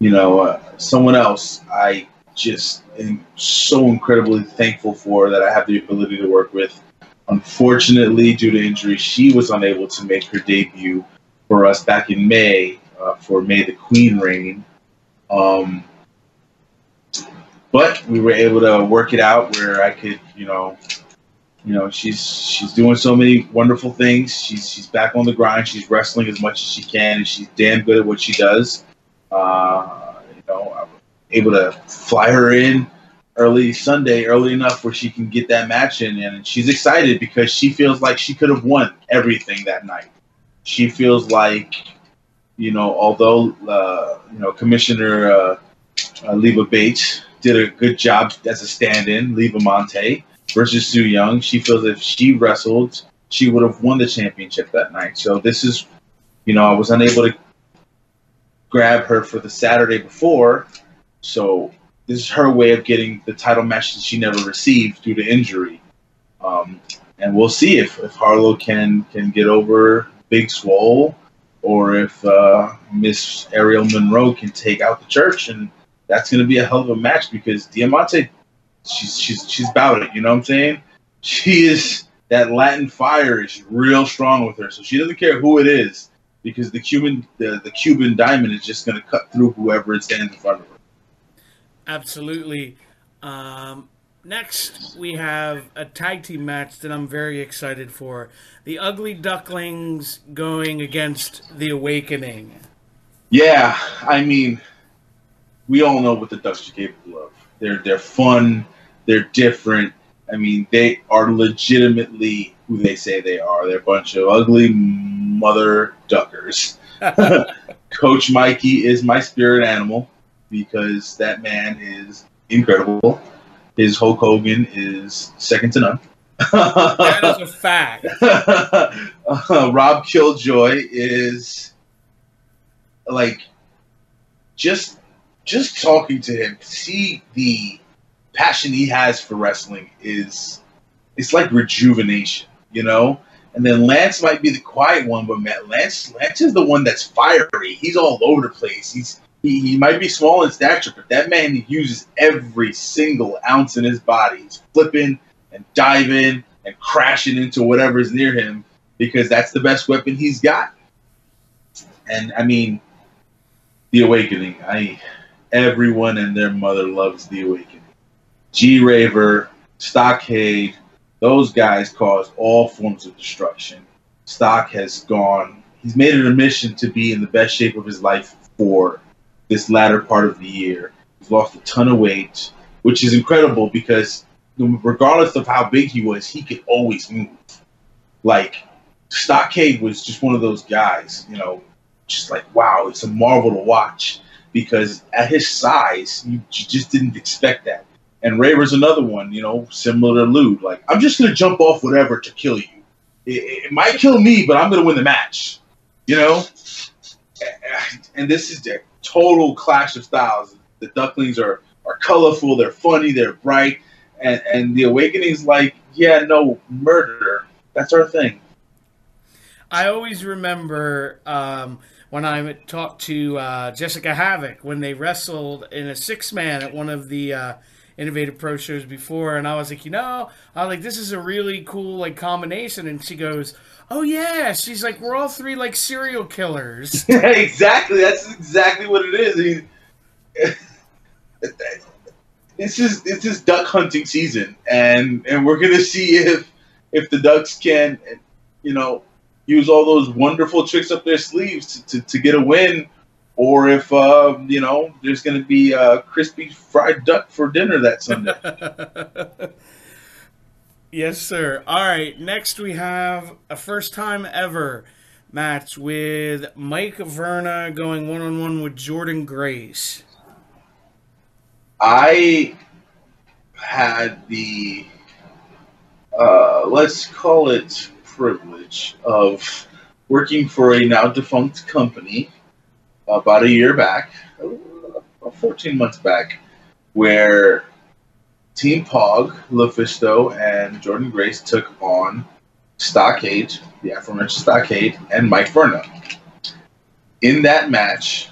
you know, someone else I just am so incredibly thankful for that I have the ability to work with. Unfortunately, due to injury, she was unable to make her debut for us back in May, for May the Queen reign. But we were able to work it out where I could, you know, she's doing so many wonderful things. She's back on the grind. She's wrestling as much as she can, and she's damn good at what she does. You know, I was able to fly her in early Sunday, early enough where she can get that match in, and she's excited because she feels like she could have won everything that night. She feels like, you know, although you know, Commissioner Leva Bates did a good job as a stand-in, Leva Monte versus Sue Young, she feels if she wrestled, she would have won the championship that night. So this is, you know, I was unable to grab her for the Saturday before, so this is her way of getting the title match that she never received due to injury. And we'll see if Harlow can get over Big Swole, or if Miss Ariel Monroe can take out the Church. And that's going to be a hell of a match because Diamante, she's about it. You know what I'm saying? She is, that Latin fire is real strong with her. So she doesn't care who it is, because the Cuban diamond is just going to cut through whoever it stands in front of her. Absolutely. Next, we have a tag team match that I'm very excited for. The Ugly Ducklings going against The Awakening. Yeah, I mean, we all know what the Ducks are capable of. They're fun. They're different. I mean, they are legitimately who they say they are. They're a bunch of ugly mother duckers. Coach Mikey is my spirit animal. because that man is incredible. His Hulk Hogan is second to none. That is a fact. Rob Killjoy is like just talking to him, see the passion he has for wrestling it's like rejuvenation, you know? And then Lance might be the quiet one, but man, Lance is the one that's fiery. He's all over the place. He might be small in stature, but that man uses every single ounce in his body. He's flipping and diving and crashing into whatever's near him because that's the best weapon he's got. And I mean, The Awakening. Everyone and their mother loves The Awakening. G Raver, Stockade, those guys caused all forms of destruction. Stock has gone. He's made it a mission to be in the best shape of his life for this latter part of the year. He's lost a ton of weight, which is incredible because regardless of how big he was, he could always move. Like, Stockade was just one of those guys, you know, just like, wow, it's a marvel to watch because at his size, you just didn't expect that. And Raver's another one, you know, similar to Lude. Like, I'm just going to jump off whatever to kill you. It might kill me, but I'm going to win the match, you know? And this is the total clash of styles. The Ducklings are colorful, they're funny, they're bright. And The Awakening's like, yeah, no, murder. That's our thing. I always remember when I talked to Jessica Havoc when they wrestled in a six-man at one of the Innovative Pro shows before, and I was like, you know, I was like, this is a really cool like combination, and she goes, oh yeah, she's like, we're all three like serial killers. Exactly, that's exactly what it is. I mean, it's just duck hunting season, and we're gonna see if the ducks can, you know, use all those wonderful tricks up their sleeves to get a win. Or if, you know, there's going to be a crispy fried duck for dinner that Sunday. Yes, sir. All right. Next, we have a first time ever match with Mike Verna going one-on-one with Jordan Grace. I had the, let's call it privilege of working for a now defunct company. About a year back, 14 months back, where Team Pog, Lefisto, and Jordan Grace took on Stockade, the aforementioned Stockade, and Mike Verna. In that match,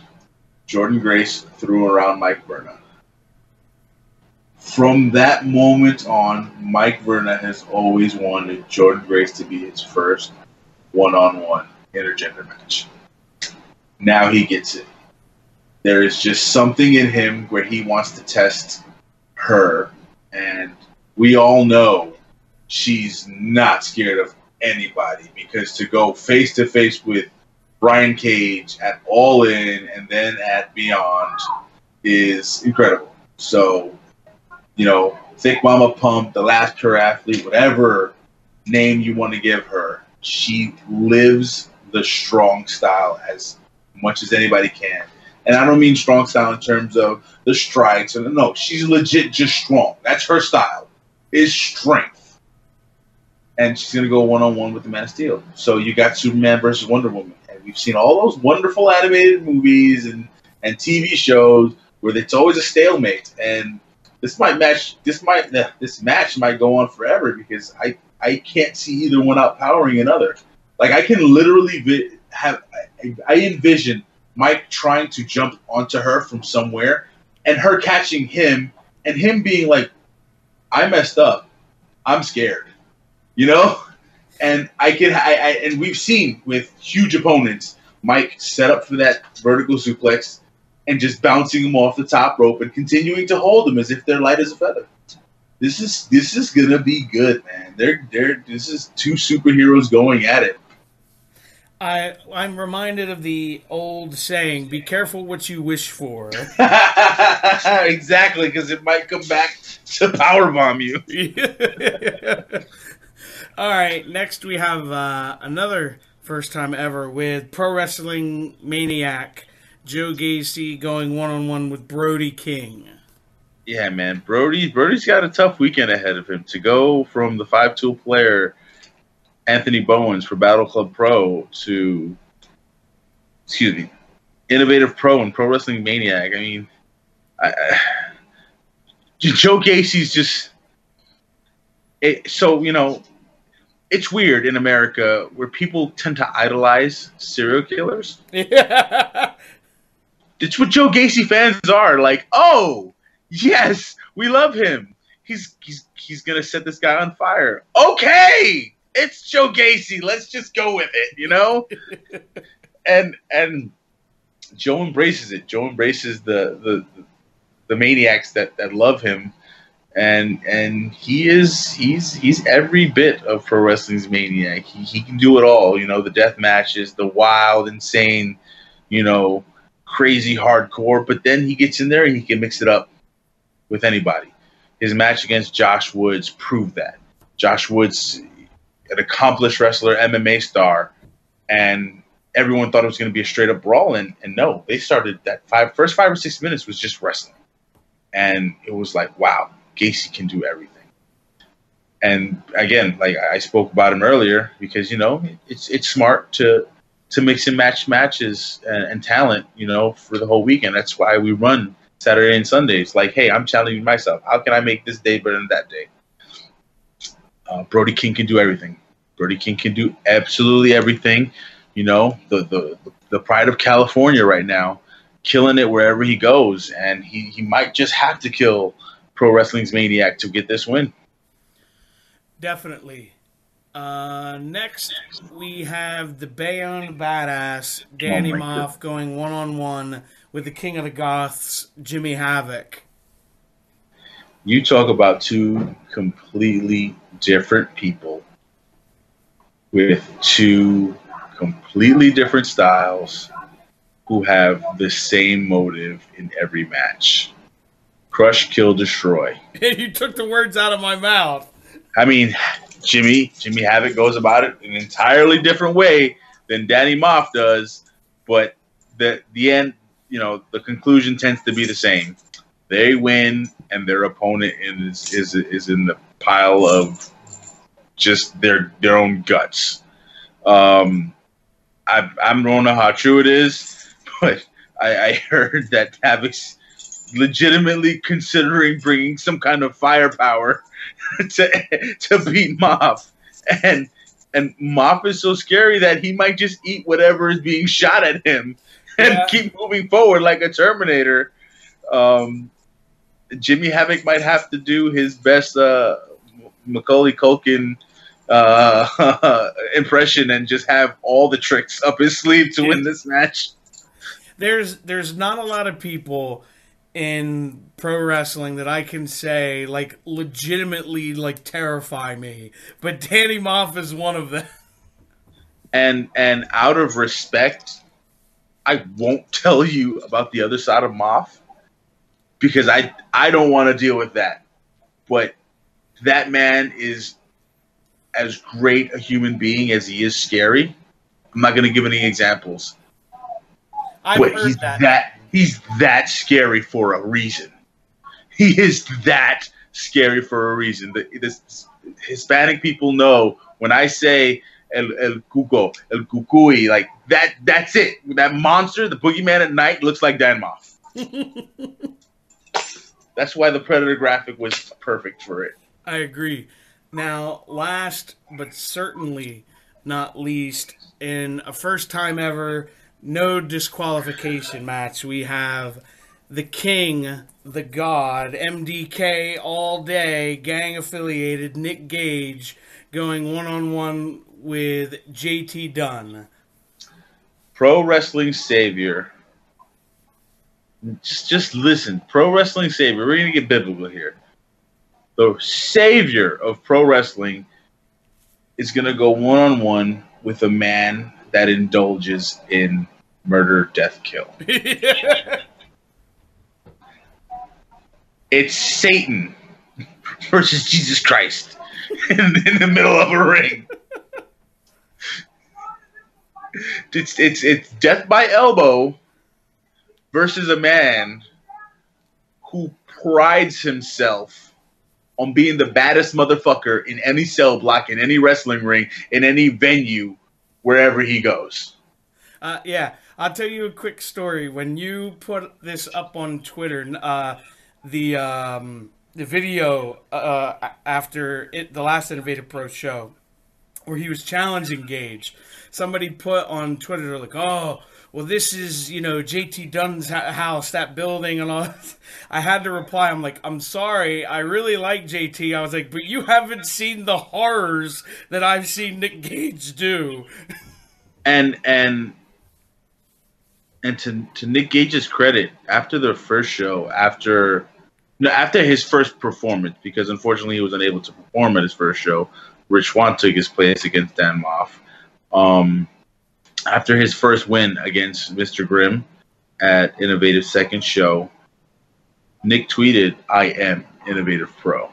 Jordan Grace threw around Mike Verna. From that moment on, Mike Verna has always wanted Jordan Grace to be his first one-on-one intergender match. Now he gets it. There is just something in him where he wants to test her. And we all know she's not scared of anybody, because to go face-to-face with Brian Cage at All In and then at Beyond is incredible. So, you know, Thick Mama Pump, The Last Pure Athlete, whatever name you want to give her, she lives the strong style as much as anybody can. And I don't mean strong style in terms of the strikes. No, she's legit just strong. That's her style, is strength. And she's going to go one-on-one with the Man of Steel. So you got Superman versus Wonder Woman. And we've seen all those wonderful animated movies and TV shows where it's always a stalemate. And this match might go on forever, because I can't see either one outpowering another. Like, I can literally I envision Mike trying to jump onto her from somewhere and her catching him and him being like, I messed up. I'm scared, you know? And and we've seen with huge opponents, Mike set up for that vertical suplex and just bouncing him off the top rope and continuing to hold him as if they're light as a feather. This is going to be good, man. This is two superheroes going at it. I'm reminded of the old saying, be careful what you wish for. Exactly, because it might come back to powerbomb you. All right, next we have another first time ever with Pro Wrestling Maniac Joe Gacy going one-on-one with Brody King. Yeah, man. Brody's got a tough weekend ahead of him. To go from the 5-tool player, Anthony Bowens, for Battle Club Pro to, Innovative Pro and Pro Wrestling Maniac. I mean, Joe Gacy's just... so, you know, it's weird in America where people tend to idolize serial killers. Yeah. It's what Joe Gacy fans are. Like, oh, yes, we love him. He's going to set this guy on fire. Okay, it's Joe Gacy. Let's just go with it, you know? And Joe embraces it. Joe embraces the maniacs that love him. And he's every bit of pro wrestling's maniac. He can do it all, you know, the death matches, the wild, insane, you know, crazy hardcore. But then he gets in there and he can mix it up with anybody. His match against Josh Woods proved that. Josh Woods, an accomplished wrestler, MMA star, and everyone thought it was going to be a straight up brawl, and no, they started that first 5 or 6 minutes was just wrestling, and it was like, wow. Gacy can do everything. And again, like I spoke about him earlier, because, you know, it's smart to mix and match matches and talent, you know, for the whole weekend. That's why we run Saturday and Sundays. Like, hey, I'm challenging myself. How can I make this day better than that day? Brody King can do everything. Brody King can do absolutely everything. You know, the pride of California right now, killing it wherever he goes. And he might just have to kill Pro Wrestling's Maniac to get this win. Definitely. Next, we have the Bayonne Badass, Danny Moff, going one-on-one with the King of the Goths, Jimmy Havoc. You talk about two completely different people with two completely different styles who have the same motive in every match. Crush, kill, destroy. You took the words out of my mouth. I mean, Jimmy Havoc goes about it an entirely different way than Danny Moff does, but the end, you know, the conclusion tends to be the same. They win, and their opponent is in the pile of just their own guts. I don't know how true it is, but I heard that Havoc's legitimately considering bringing some kind of firepower to beat Moff, and Moff is so scary that he might just eat whatever is being shot at him and keep moving forward like a Terminator. Jimmy Havoc might have to do his best Macaulay Culkin impression and just have all the tricks up his sleeve to win this match. There's not a lot of people in pro wrestling that I can say, like, legitimately, like, terrify me, but Danny Moff is one of them. And out of respect, I won't tell you about the other side of Moff, because I don't want to deal with that. But that man is as great a human being as he is scary. I'm not going to give any examples. He's that scary for a reason. He is that scary for a reason. The Hispanic people know when I say El Cuco, El Cucuy, like that, that's it. That monster, the boogeyman at night, looks like Dan Moff. That's why the Predator graphic was perfect for it. I agree. Now, last but certainly not least, in a first time ever no disqualification match, we have the King, the God, MDK all day, gang-affiliated Nick Gage, going one-on-one with JT Dunn. Pro Wrestling Savior. Just listen. Pro Wrestling Savior. We're going to get biblical here. The Savior of pro wrestling is going to go one-on-one with a man that indulges in murder, death, kill. It's Satan versus Jesus Christ in the middle of a ring. It's death by elbow versus a man who prides himself on being the baddest motherfucker in any cell block, in any wrestling ring, in any venue, wherever he goes. Yeah, I'll tell you a quick story. When you put this up on Twitter, the video after the last Innovative Pro show where he was challenging Gage, somebody put on Twitter like, "Oh, well, this is, you know, JT Dunn's house, that building and all that." I had to reply. I'm like, "I'm sorry. I really like JT." I was like, "But you haven't seen the horrors that I've seen Nick Gage do." And to Nick Gage's credit, after their first show, after his first performance, because unfortunately he was unable to perform at his first show, Rich Swann took his place against Dan Moff. After his first win against Mr. Grimm at Innovative's second show, Nick tweeted, "I am Innovative Pro."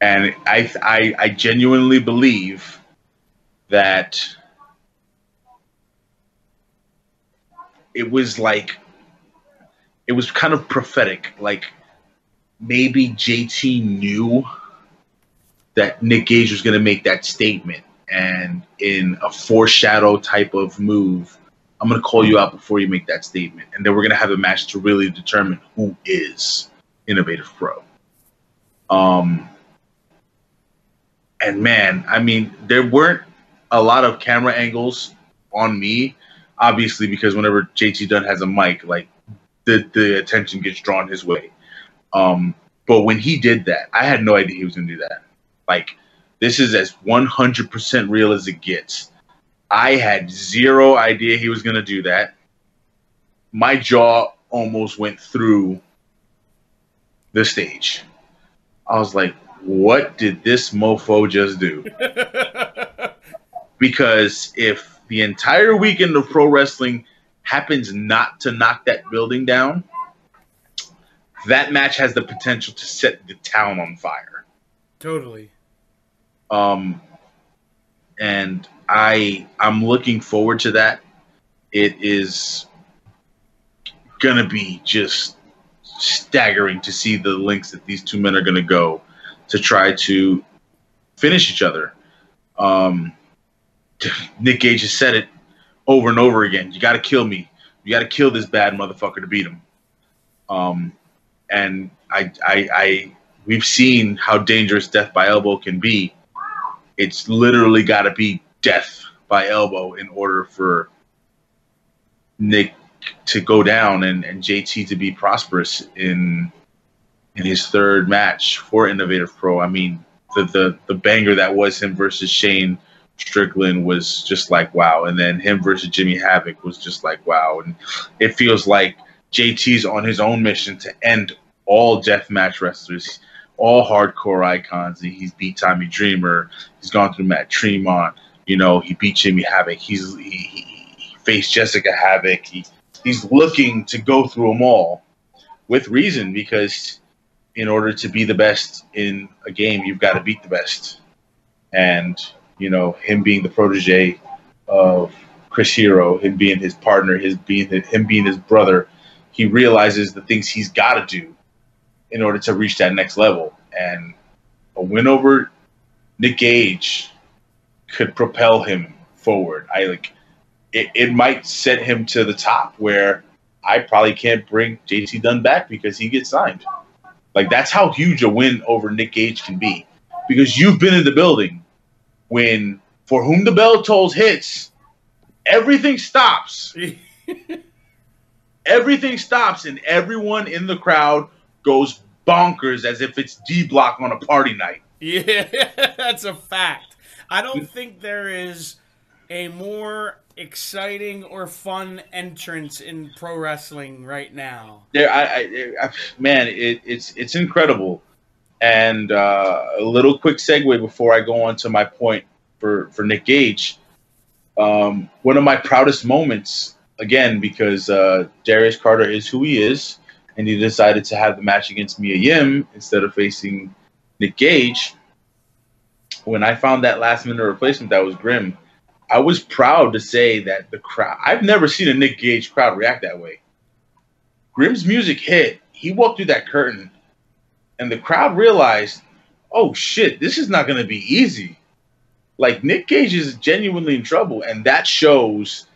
And I genuinely believe that it was like, it was kind of prophetic. Like, maybe JT knew that Nick Gage was going to make that statement. And in a foreshadow type of move, I'm going to call you out before you make that statement. And then we're going to have a match to really determine who is Innovative Pro. And man, I mean, there weren't a lot of camera angles on me, obviously, because whenever JT Dunn has a mic, like, the attention gets drawn his way. But when he did that, I had no idea he was going to do that. Like, this is as 100% real as it gets. I had zero idea he was going to do that. My jaw almost went through the stage. I was like, what did this mofo just do? Because if the entire weekend of pro wrestling happens not to knock that building down, that match has the potential to set the town on fire. Totally. And I'm looking forward to that. It is gonna be just staggering to see the lengths that these two men are gonna go to try to finish each other. Nick Gage has said it over and over again. You gotta kill me. You gotta kill this bad motherfucker to beat him. And we've seen how dangerous death by elbow can be. It's literally got to be death by elbow in order for Nick to go down and JT to be prosperous in his third match for Innovative Pro. I mean, the banger that was him versus Shane Strickland was just like, wow. And then him versus Jimmy Havoc was just like, wow. And it feels like JT's on his own mission to end all deathmatch wrestlers, all hardcore icons. He's beat Tommy Dreamer. He's gone through Matt Tremont. You know, he beat Jimmy Havoc. He faced Jessica Havoc. He's looking to go through them all with reason, because in order to be the best in a game, you've got to beat the best. And, you know, him being the protege of Chris Hero, him being his partner, him being his brother, he realizes the things he's got to do in order to reach that next level. And a win over Nick Gage could propel him forward. It might set him to the top where I probably can't bring JT Dunn back because he gets signed. Like, that's how huge a win over Nick Gage can be, because you've been in the building when For Whom the Bell Tolls hits, everything stops. Everything stops and everyone in the crowd goes bonkers as if it's D-Block on a party night. Yeah, that's a fact. I don't think there is a more exciting or fun entrance in pro wrestling right now. There, man, it's incredible. And a little quick segue before I go on to my point for Nick Gage. One of my proudest moments, again, because Darius Carter is who he is, and he decided to have the match against Mia Yim instead of facing Nick Gage. When I found that last-minute replacement that was Grimm, I was proud to say that the crowd – I've never seen a Nick Gage crowd react that way. Grimm's music hit. He walked through that curtain, and the crowd realized, oh, shit, this is not going to be easy. Like, Nick Cage is genuinely in trouble, and that shows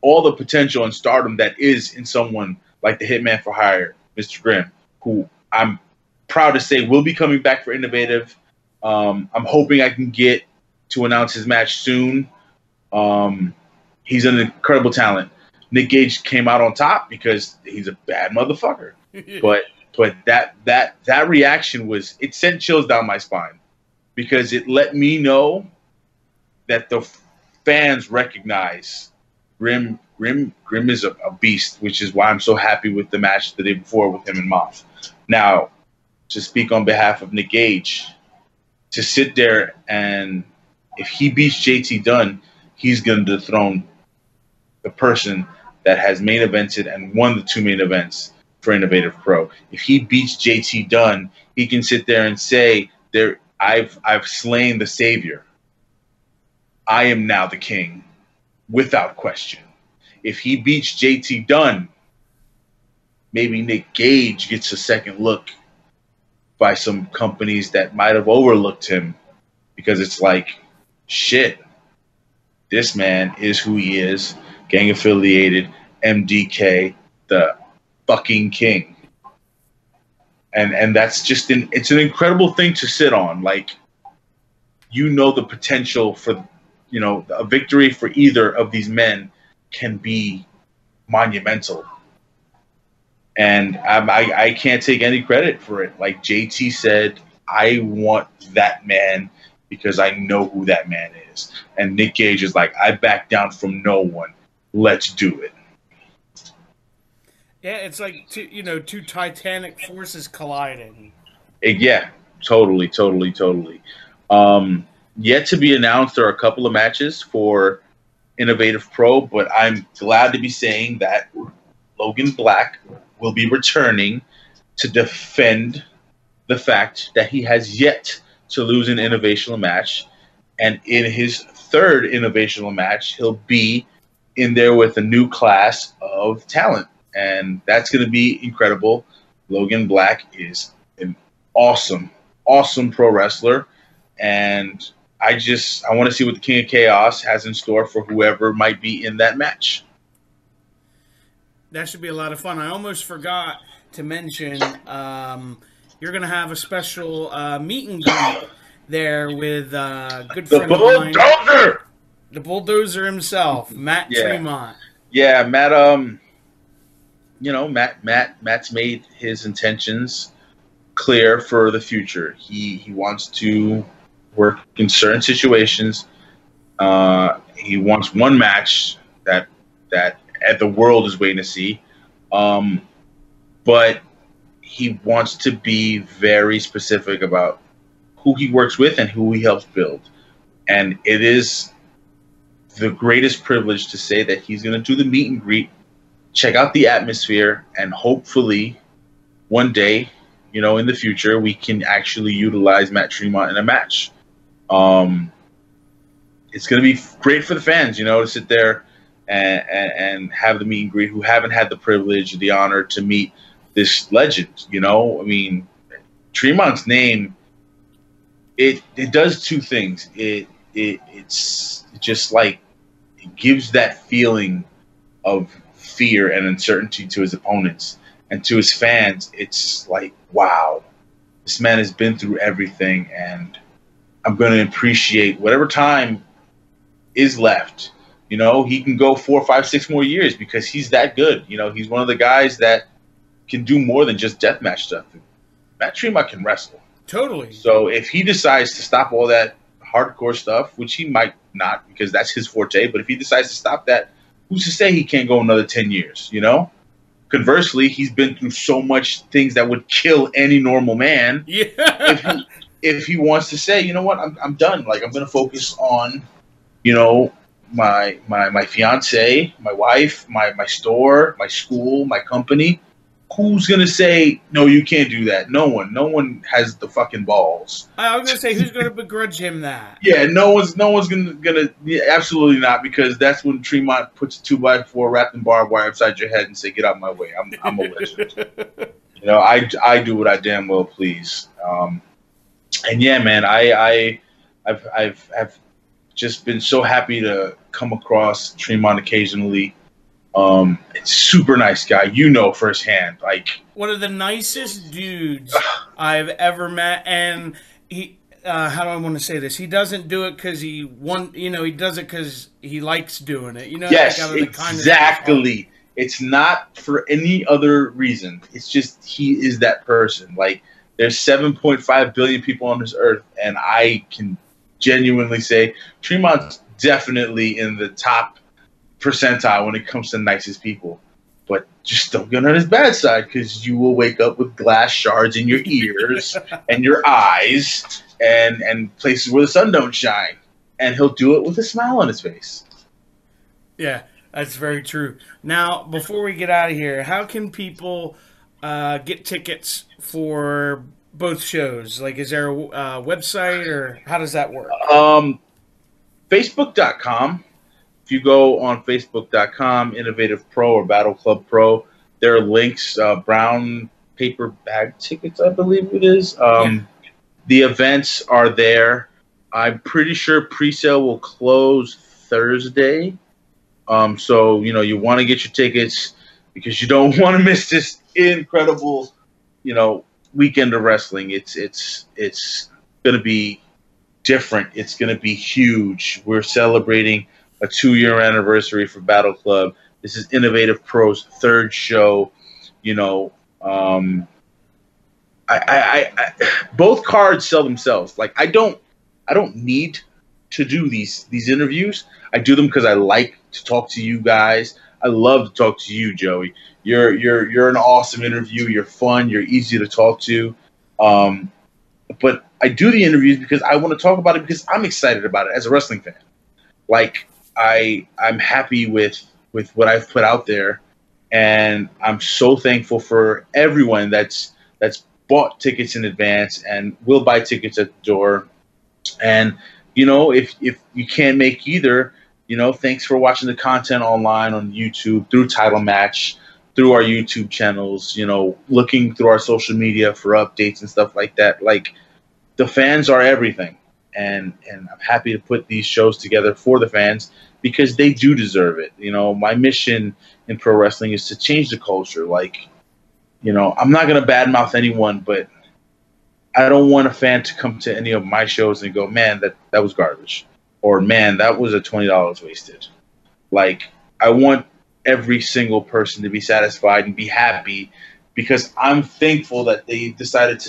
all the potential and stardom that is in someone like the Hitman for Hire, Mr. Grimm, who I'm proud to say will be coming back for Innovative. I'm hoping I can get to announce his match soon. He's an incredible talent. Nick Gage came out on top because he's a bad motherfucker. But that reaction was, it sent chills down my spine because it let me know that the fans recognize Grimm is a beast, which is why I'm so happy with the match the day before with him and Moff. Now, to speak on behalf of Nick Gage, to sit there and if he beats JT Dunn, he's going to dethrone the person that has main evented and won the two main events for Innovative Pro. If he beats JT Dunn, he can sit there and say, "There, I've slain the savior. I am now the king, without question." If he beats JT Dunn, maybe Nick Gage gets a second look by some companies that might have overlooked him because it's like, shit, this man is who he is, gang-affiliated, MDK, the fucking king. And that's just, it's an incredible thing to sit on. Like, you know the potential for, you know, a victory for either of these men can be monumental. And I can't take any credit for it. Like JT said, I want that man because I know who that man is. And Nick Gage is like, I back down from no one. Let's do it. Yeah, it's like, two titanic forces colliding. Yeah, totally. Yet to be announced are a couple of matches for Innovative Pro, but I'm glad to be saying that Logan Black will be returning to defend the fact that he has yet to lose an innovational match. And in his third innovational match, he'll be in there with a new class of talent. And that's going to be incredible. Logan Black is an awesome, awesome pro wrestler. And I want to see what the King of Chaos has in store for whoever might be in that match. That should be a lot of fun. I almost forgot to mention you're going to have a special meet and greet there with good friend of mine, the bulldozer himself, Matt Tremont. Yeah, Matt. Matt's made his intentions clear for the future. He wants to work in certain situations. He wants one match that the world is waiting to see, but he wants to be very specific about who he works with and who he helps build. And it is the greatest privilege to say that he's going to do the meet and greet, check out the atmosphere, and hopefully one day, in the future, we can actually utilize Matt Tremont in a match. It's going to be great for the fans, to sit there and have the meet and greet who haven't had the privilege, the honor to meet this legend. Tremont's name, it does two things. It's just like it gives that feeling of fear and uncertainty to his opponents and to his fans. It's like, wow, this man has been through everything, and I'm going to appreciate whatever time is left. He can go 4, 5, 6 more years because he's that good. He's one of the guys that can do more than just deathmatch stuff. Matt Tremont can wrestle. Totally. So if he decides to stop all that hardcore stuff, which he might not because that's his forte, but if he decides to stop that, who's to say he can't go another 10 years, Conversely, he's been through so much things that would kill any normal man. Yeah. If he wants to say, I'm done. Like, I'm going to focus on, my fiance, my wife, my store, my school, my company. who's going to say, no, you can't do that? No one. No one has the fucking balls. I was going to say, who's going to begrudge him that? Yeah, no one's going to yeah, – absolutely not, because that's when Tremont puts a 2x4 wrapped in barbed wire upside your head and say, get out of my way. I'm a legend. You know, I do what I damn well please. And, yeah, man, I've just been so happy to come across Tremont occasionally. Super nice guy, you know, firsthand. Like, one of the nicest dudes I've ever met, and he, how do I want to say this? He doesn't do it because he want, you know, he does it because he likes doing it. You know, yes, like, exactly. It's not for any other reason. It's just he is that person. Like, there's 7.5 billion people on this earth, and I can genuinely say Tremont's definitely in the top percentile when it comes to nicest people, but just don't get on his bad side, because you will wake up with glass shards in your ears and your eyes and places where the sun don't shine, and he'll do it with a smile on his face. Yeah, that's very true. Now, before we get out of here, how can people get tickets for both shows? Like, is there a website, or how does that work? Facebook.com. If you go on Facebook.com, Innovative Pro or Battle Club Pro, there are links, brown paper bag tickets, I believe it is. Yeah. The events are there. I'm pretty sure pre-sale will close Thursday. So, you know, you want to get your tickets, because you don't want to miss this incredible, you know, weekend of wrestling. It's going to be different. It's going to be huge. We're celebrating a 2-year anniversary for Battle Club. This is Innovative Pro's third show. You know, both cards sell themselves. Like, I don't need to do these interviews. I do them because I like to talk to you guys. I love to talk to you, Joey. You're an awesome interview. You're fun. You're easy to talk to. But I do the interviews because I want to talk about it, because I'm excited about it as a wrestling fan. Like, I'm happy with what I've put out there, and I'm so thankful for everyone that's bought tickets in advance and will buy tickets at the door. And, you know, if you can't make either, you know, thanks for watching the content online on YouTube, through Title Match, through our YouTube channels, you know, looking through our social media for updates and stuff like that. Like, the fans are everything. And I'm happy to put these shows together for the fans, because they do deserve it. You know, my mission in pro wrestling is to change the culture. Like, you know, I'm not going to badmouth anyone, but I don't want a fan to come to any of my shows and go, man, that was garbage, or, man, that was a $20 wasted. Like, I want every single person to be satisfied and be happy, because I'm thankful that they decided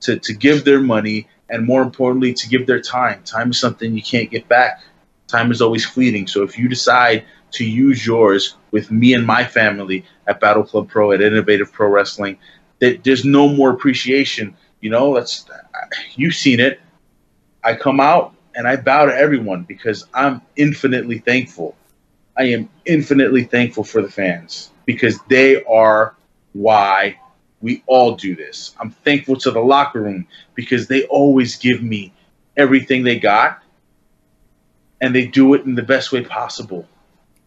to give their money, and more importantly, to give their time. Time is something you can't get back. Time is always fleeting. So if you decide to use yours with me and my family at Battle Club Pro, at Innovative Pro Wrestling, there's no more appreciation. You know, you've seen it. I come out and I bow to everyone, because I'm infinitely thankful. I am infinitely thankful for the fans, because they are why we all do this. I'm thankful to the locker room, because they always give me everything they got, and they do it in the best way possible.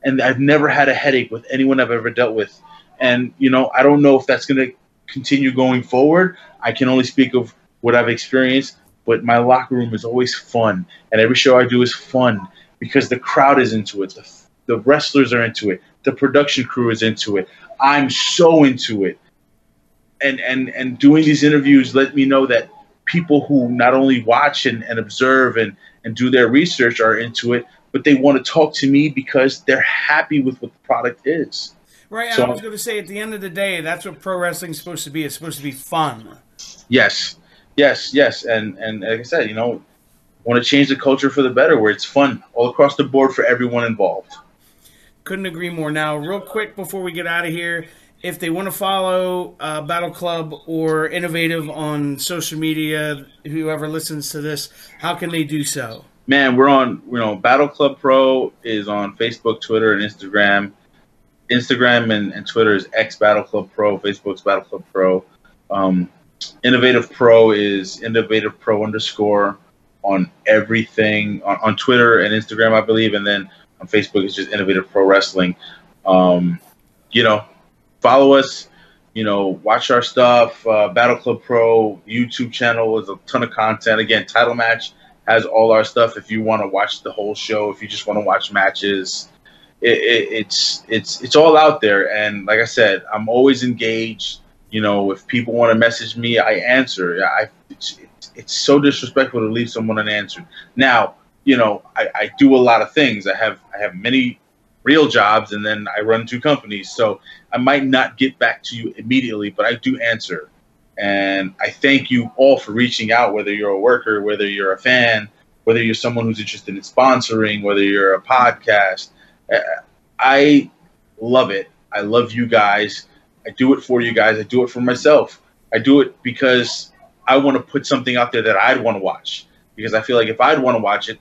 And I've never had a headache with anyone I've ever dealt with. And, you know, I don't know if that's going to continue going forward. I can only speak of what I've experienced, but my locker room is always fun. And every show I do is fun, because the crowd is into it. The wrestlers are into it. The production crew is into it. I'm so into it. And doing these interviews let me know that people who not only watch and observe and do their research are into it, but they want to talk to me because they're happy with what the product is. Right. So, I was going to say, at the end of the day, that's what pro wrestling is supposed to be. It's supposed to be fun. Yes. And like I said, you know, want to change the culture for the better, where it's fun all across the board for everyone involved. Couldn't agree more. Now, real quick before we get out of here, if they want to follow Battle Club or Innovative on social media, whoever listens to this, how can they do so? Man, we're on, you know, Battle Club Pro is on Facebook, Twitter, and Instagram. Instagram and Twitter is X Battle Club Pro. Facebook's Battle Club Pro. Innovative Pro is Innovative Pro _ on everything on Twitter and Instagram, I believe, and then on Facebook it's just Innovative Pro Wrestling. You know, follow us. You know, watch our stuff. Battle Club Pro YouTube channel is a ton of content. Again, Title Match has all our stuff. If you want to watch the whole show, if you just want to watch matches, it's all out there. And like I said, I'm always engaged. You know, if people want to message me, I answer. It's so disrespectful to leave someone unanswered. Now, you know, I do a lot of things. I have many real jobs, and then I run 2 companies. So I might not get back to you immediately, but I do answer. And I thank you all for reaching out, whether you're a worker, whether you're a fan, whether you're someone who's interested in sponsoring, whether you're a podcast. I love it. I love you guys. I do it for you guys. I do it for myself. I do it because I want to put something out there that I'd want to watch, because I feel like if I'd want to watch it,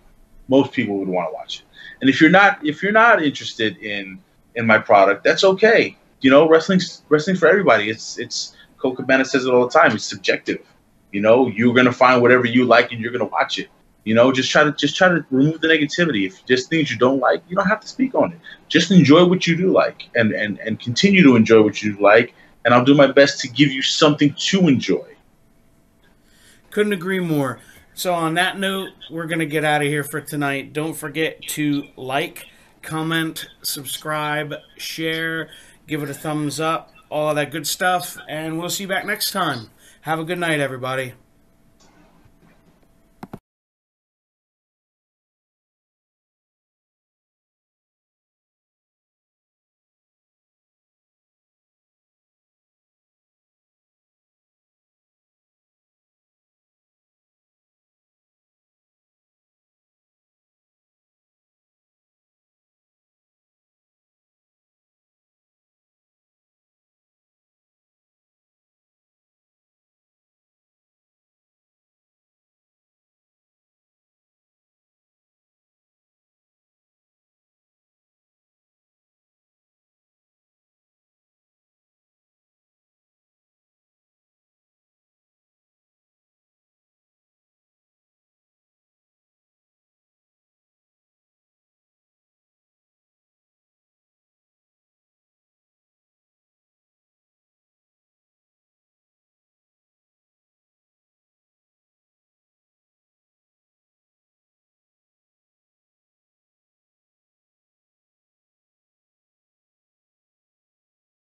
most people would want to watch it. And if you're not interested in my product, that's okay. You know, wrestling's for everybody. It's Cole Cabana says it all the time. It's subjective. You know, you're gonna find whatever you like and you're gonna watch it. You know, just try to remove the negativity. If there's things you don't like, you don't have to speak on it. Just enjoy what you do like, and continue to enjoy what you like. And I'll do my best to give you something to enjoy. Couldn't agree more. So on that note, we're going to get out of here for tonight. Don't forget to like, comment, subscribe, share, give it a thumbs up, all of that good stuff. And we'll see you back next time. Have a good night, everybody.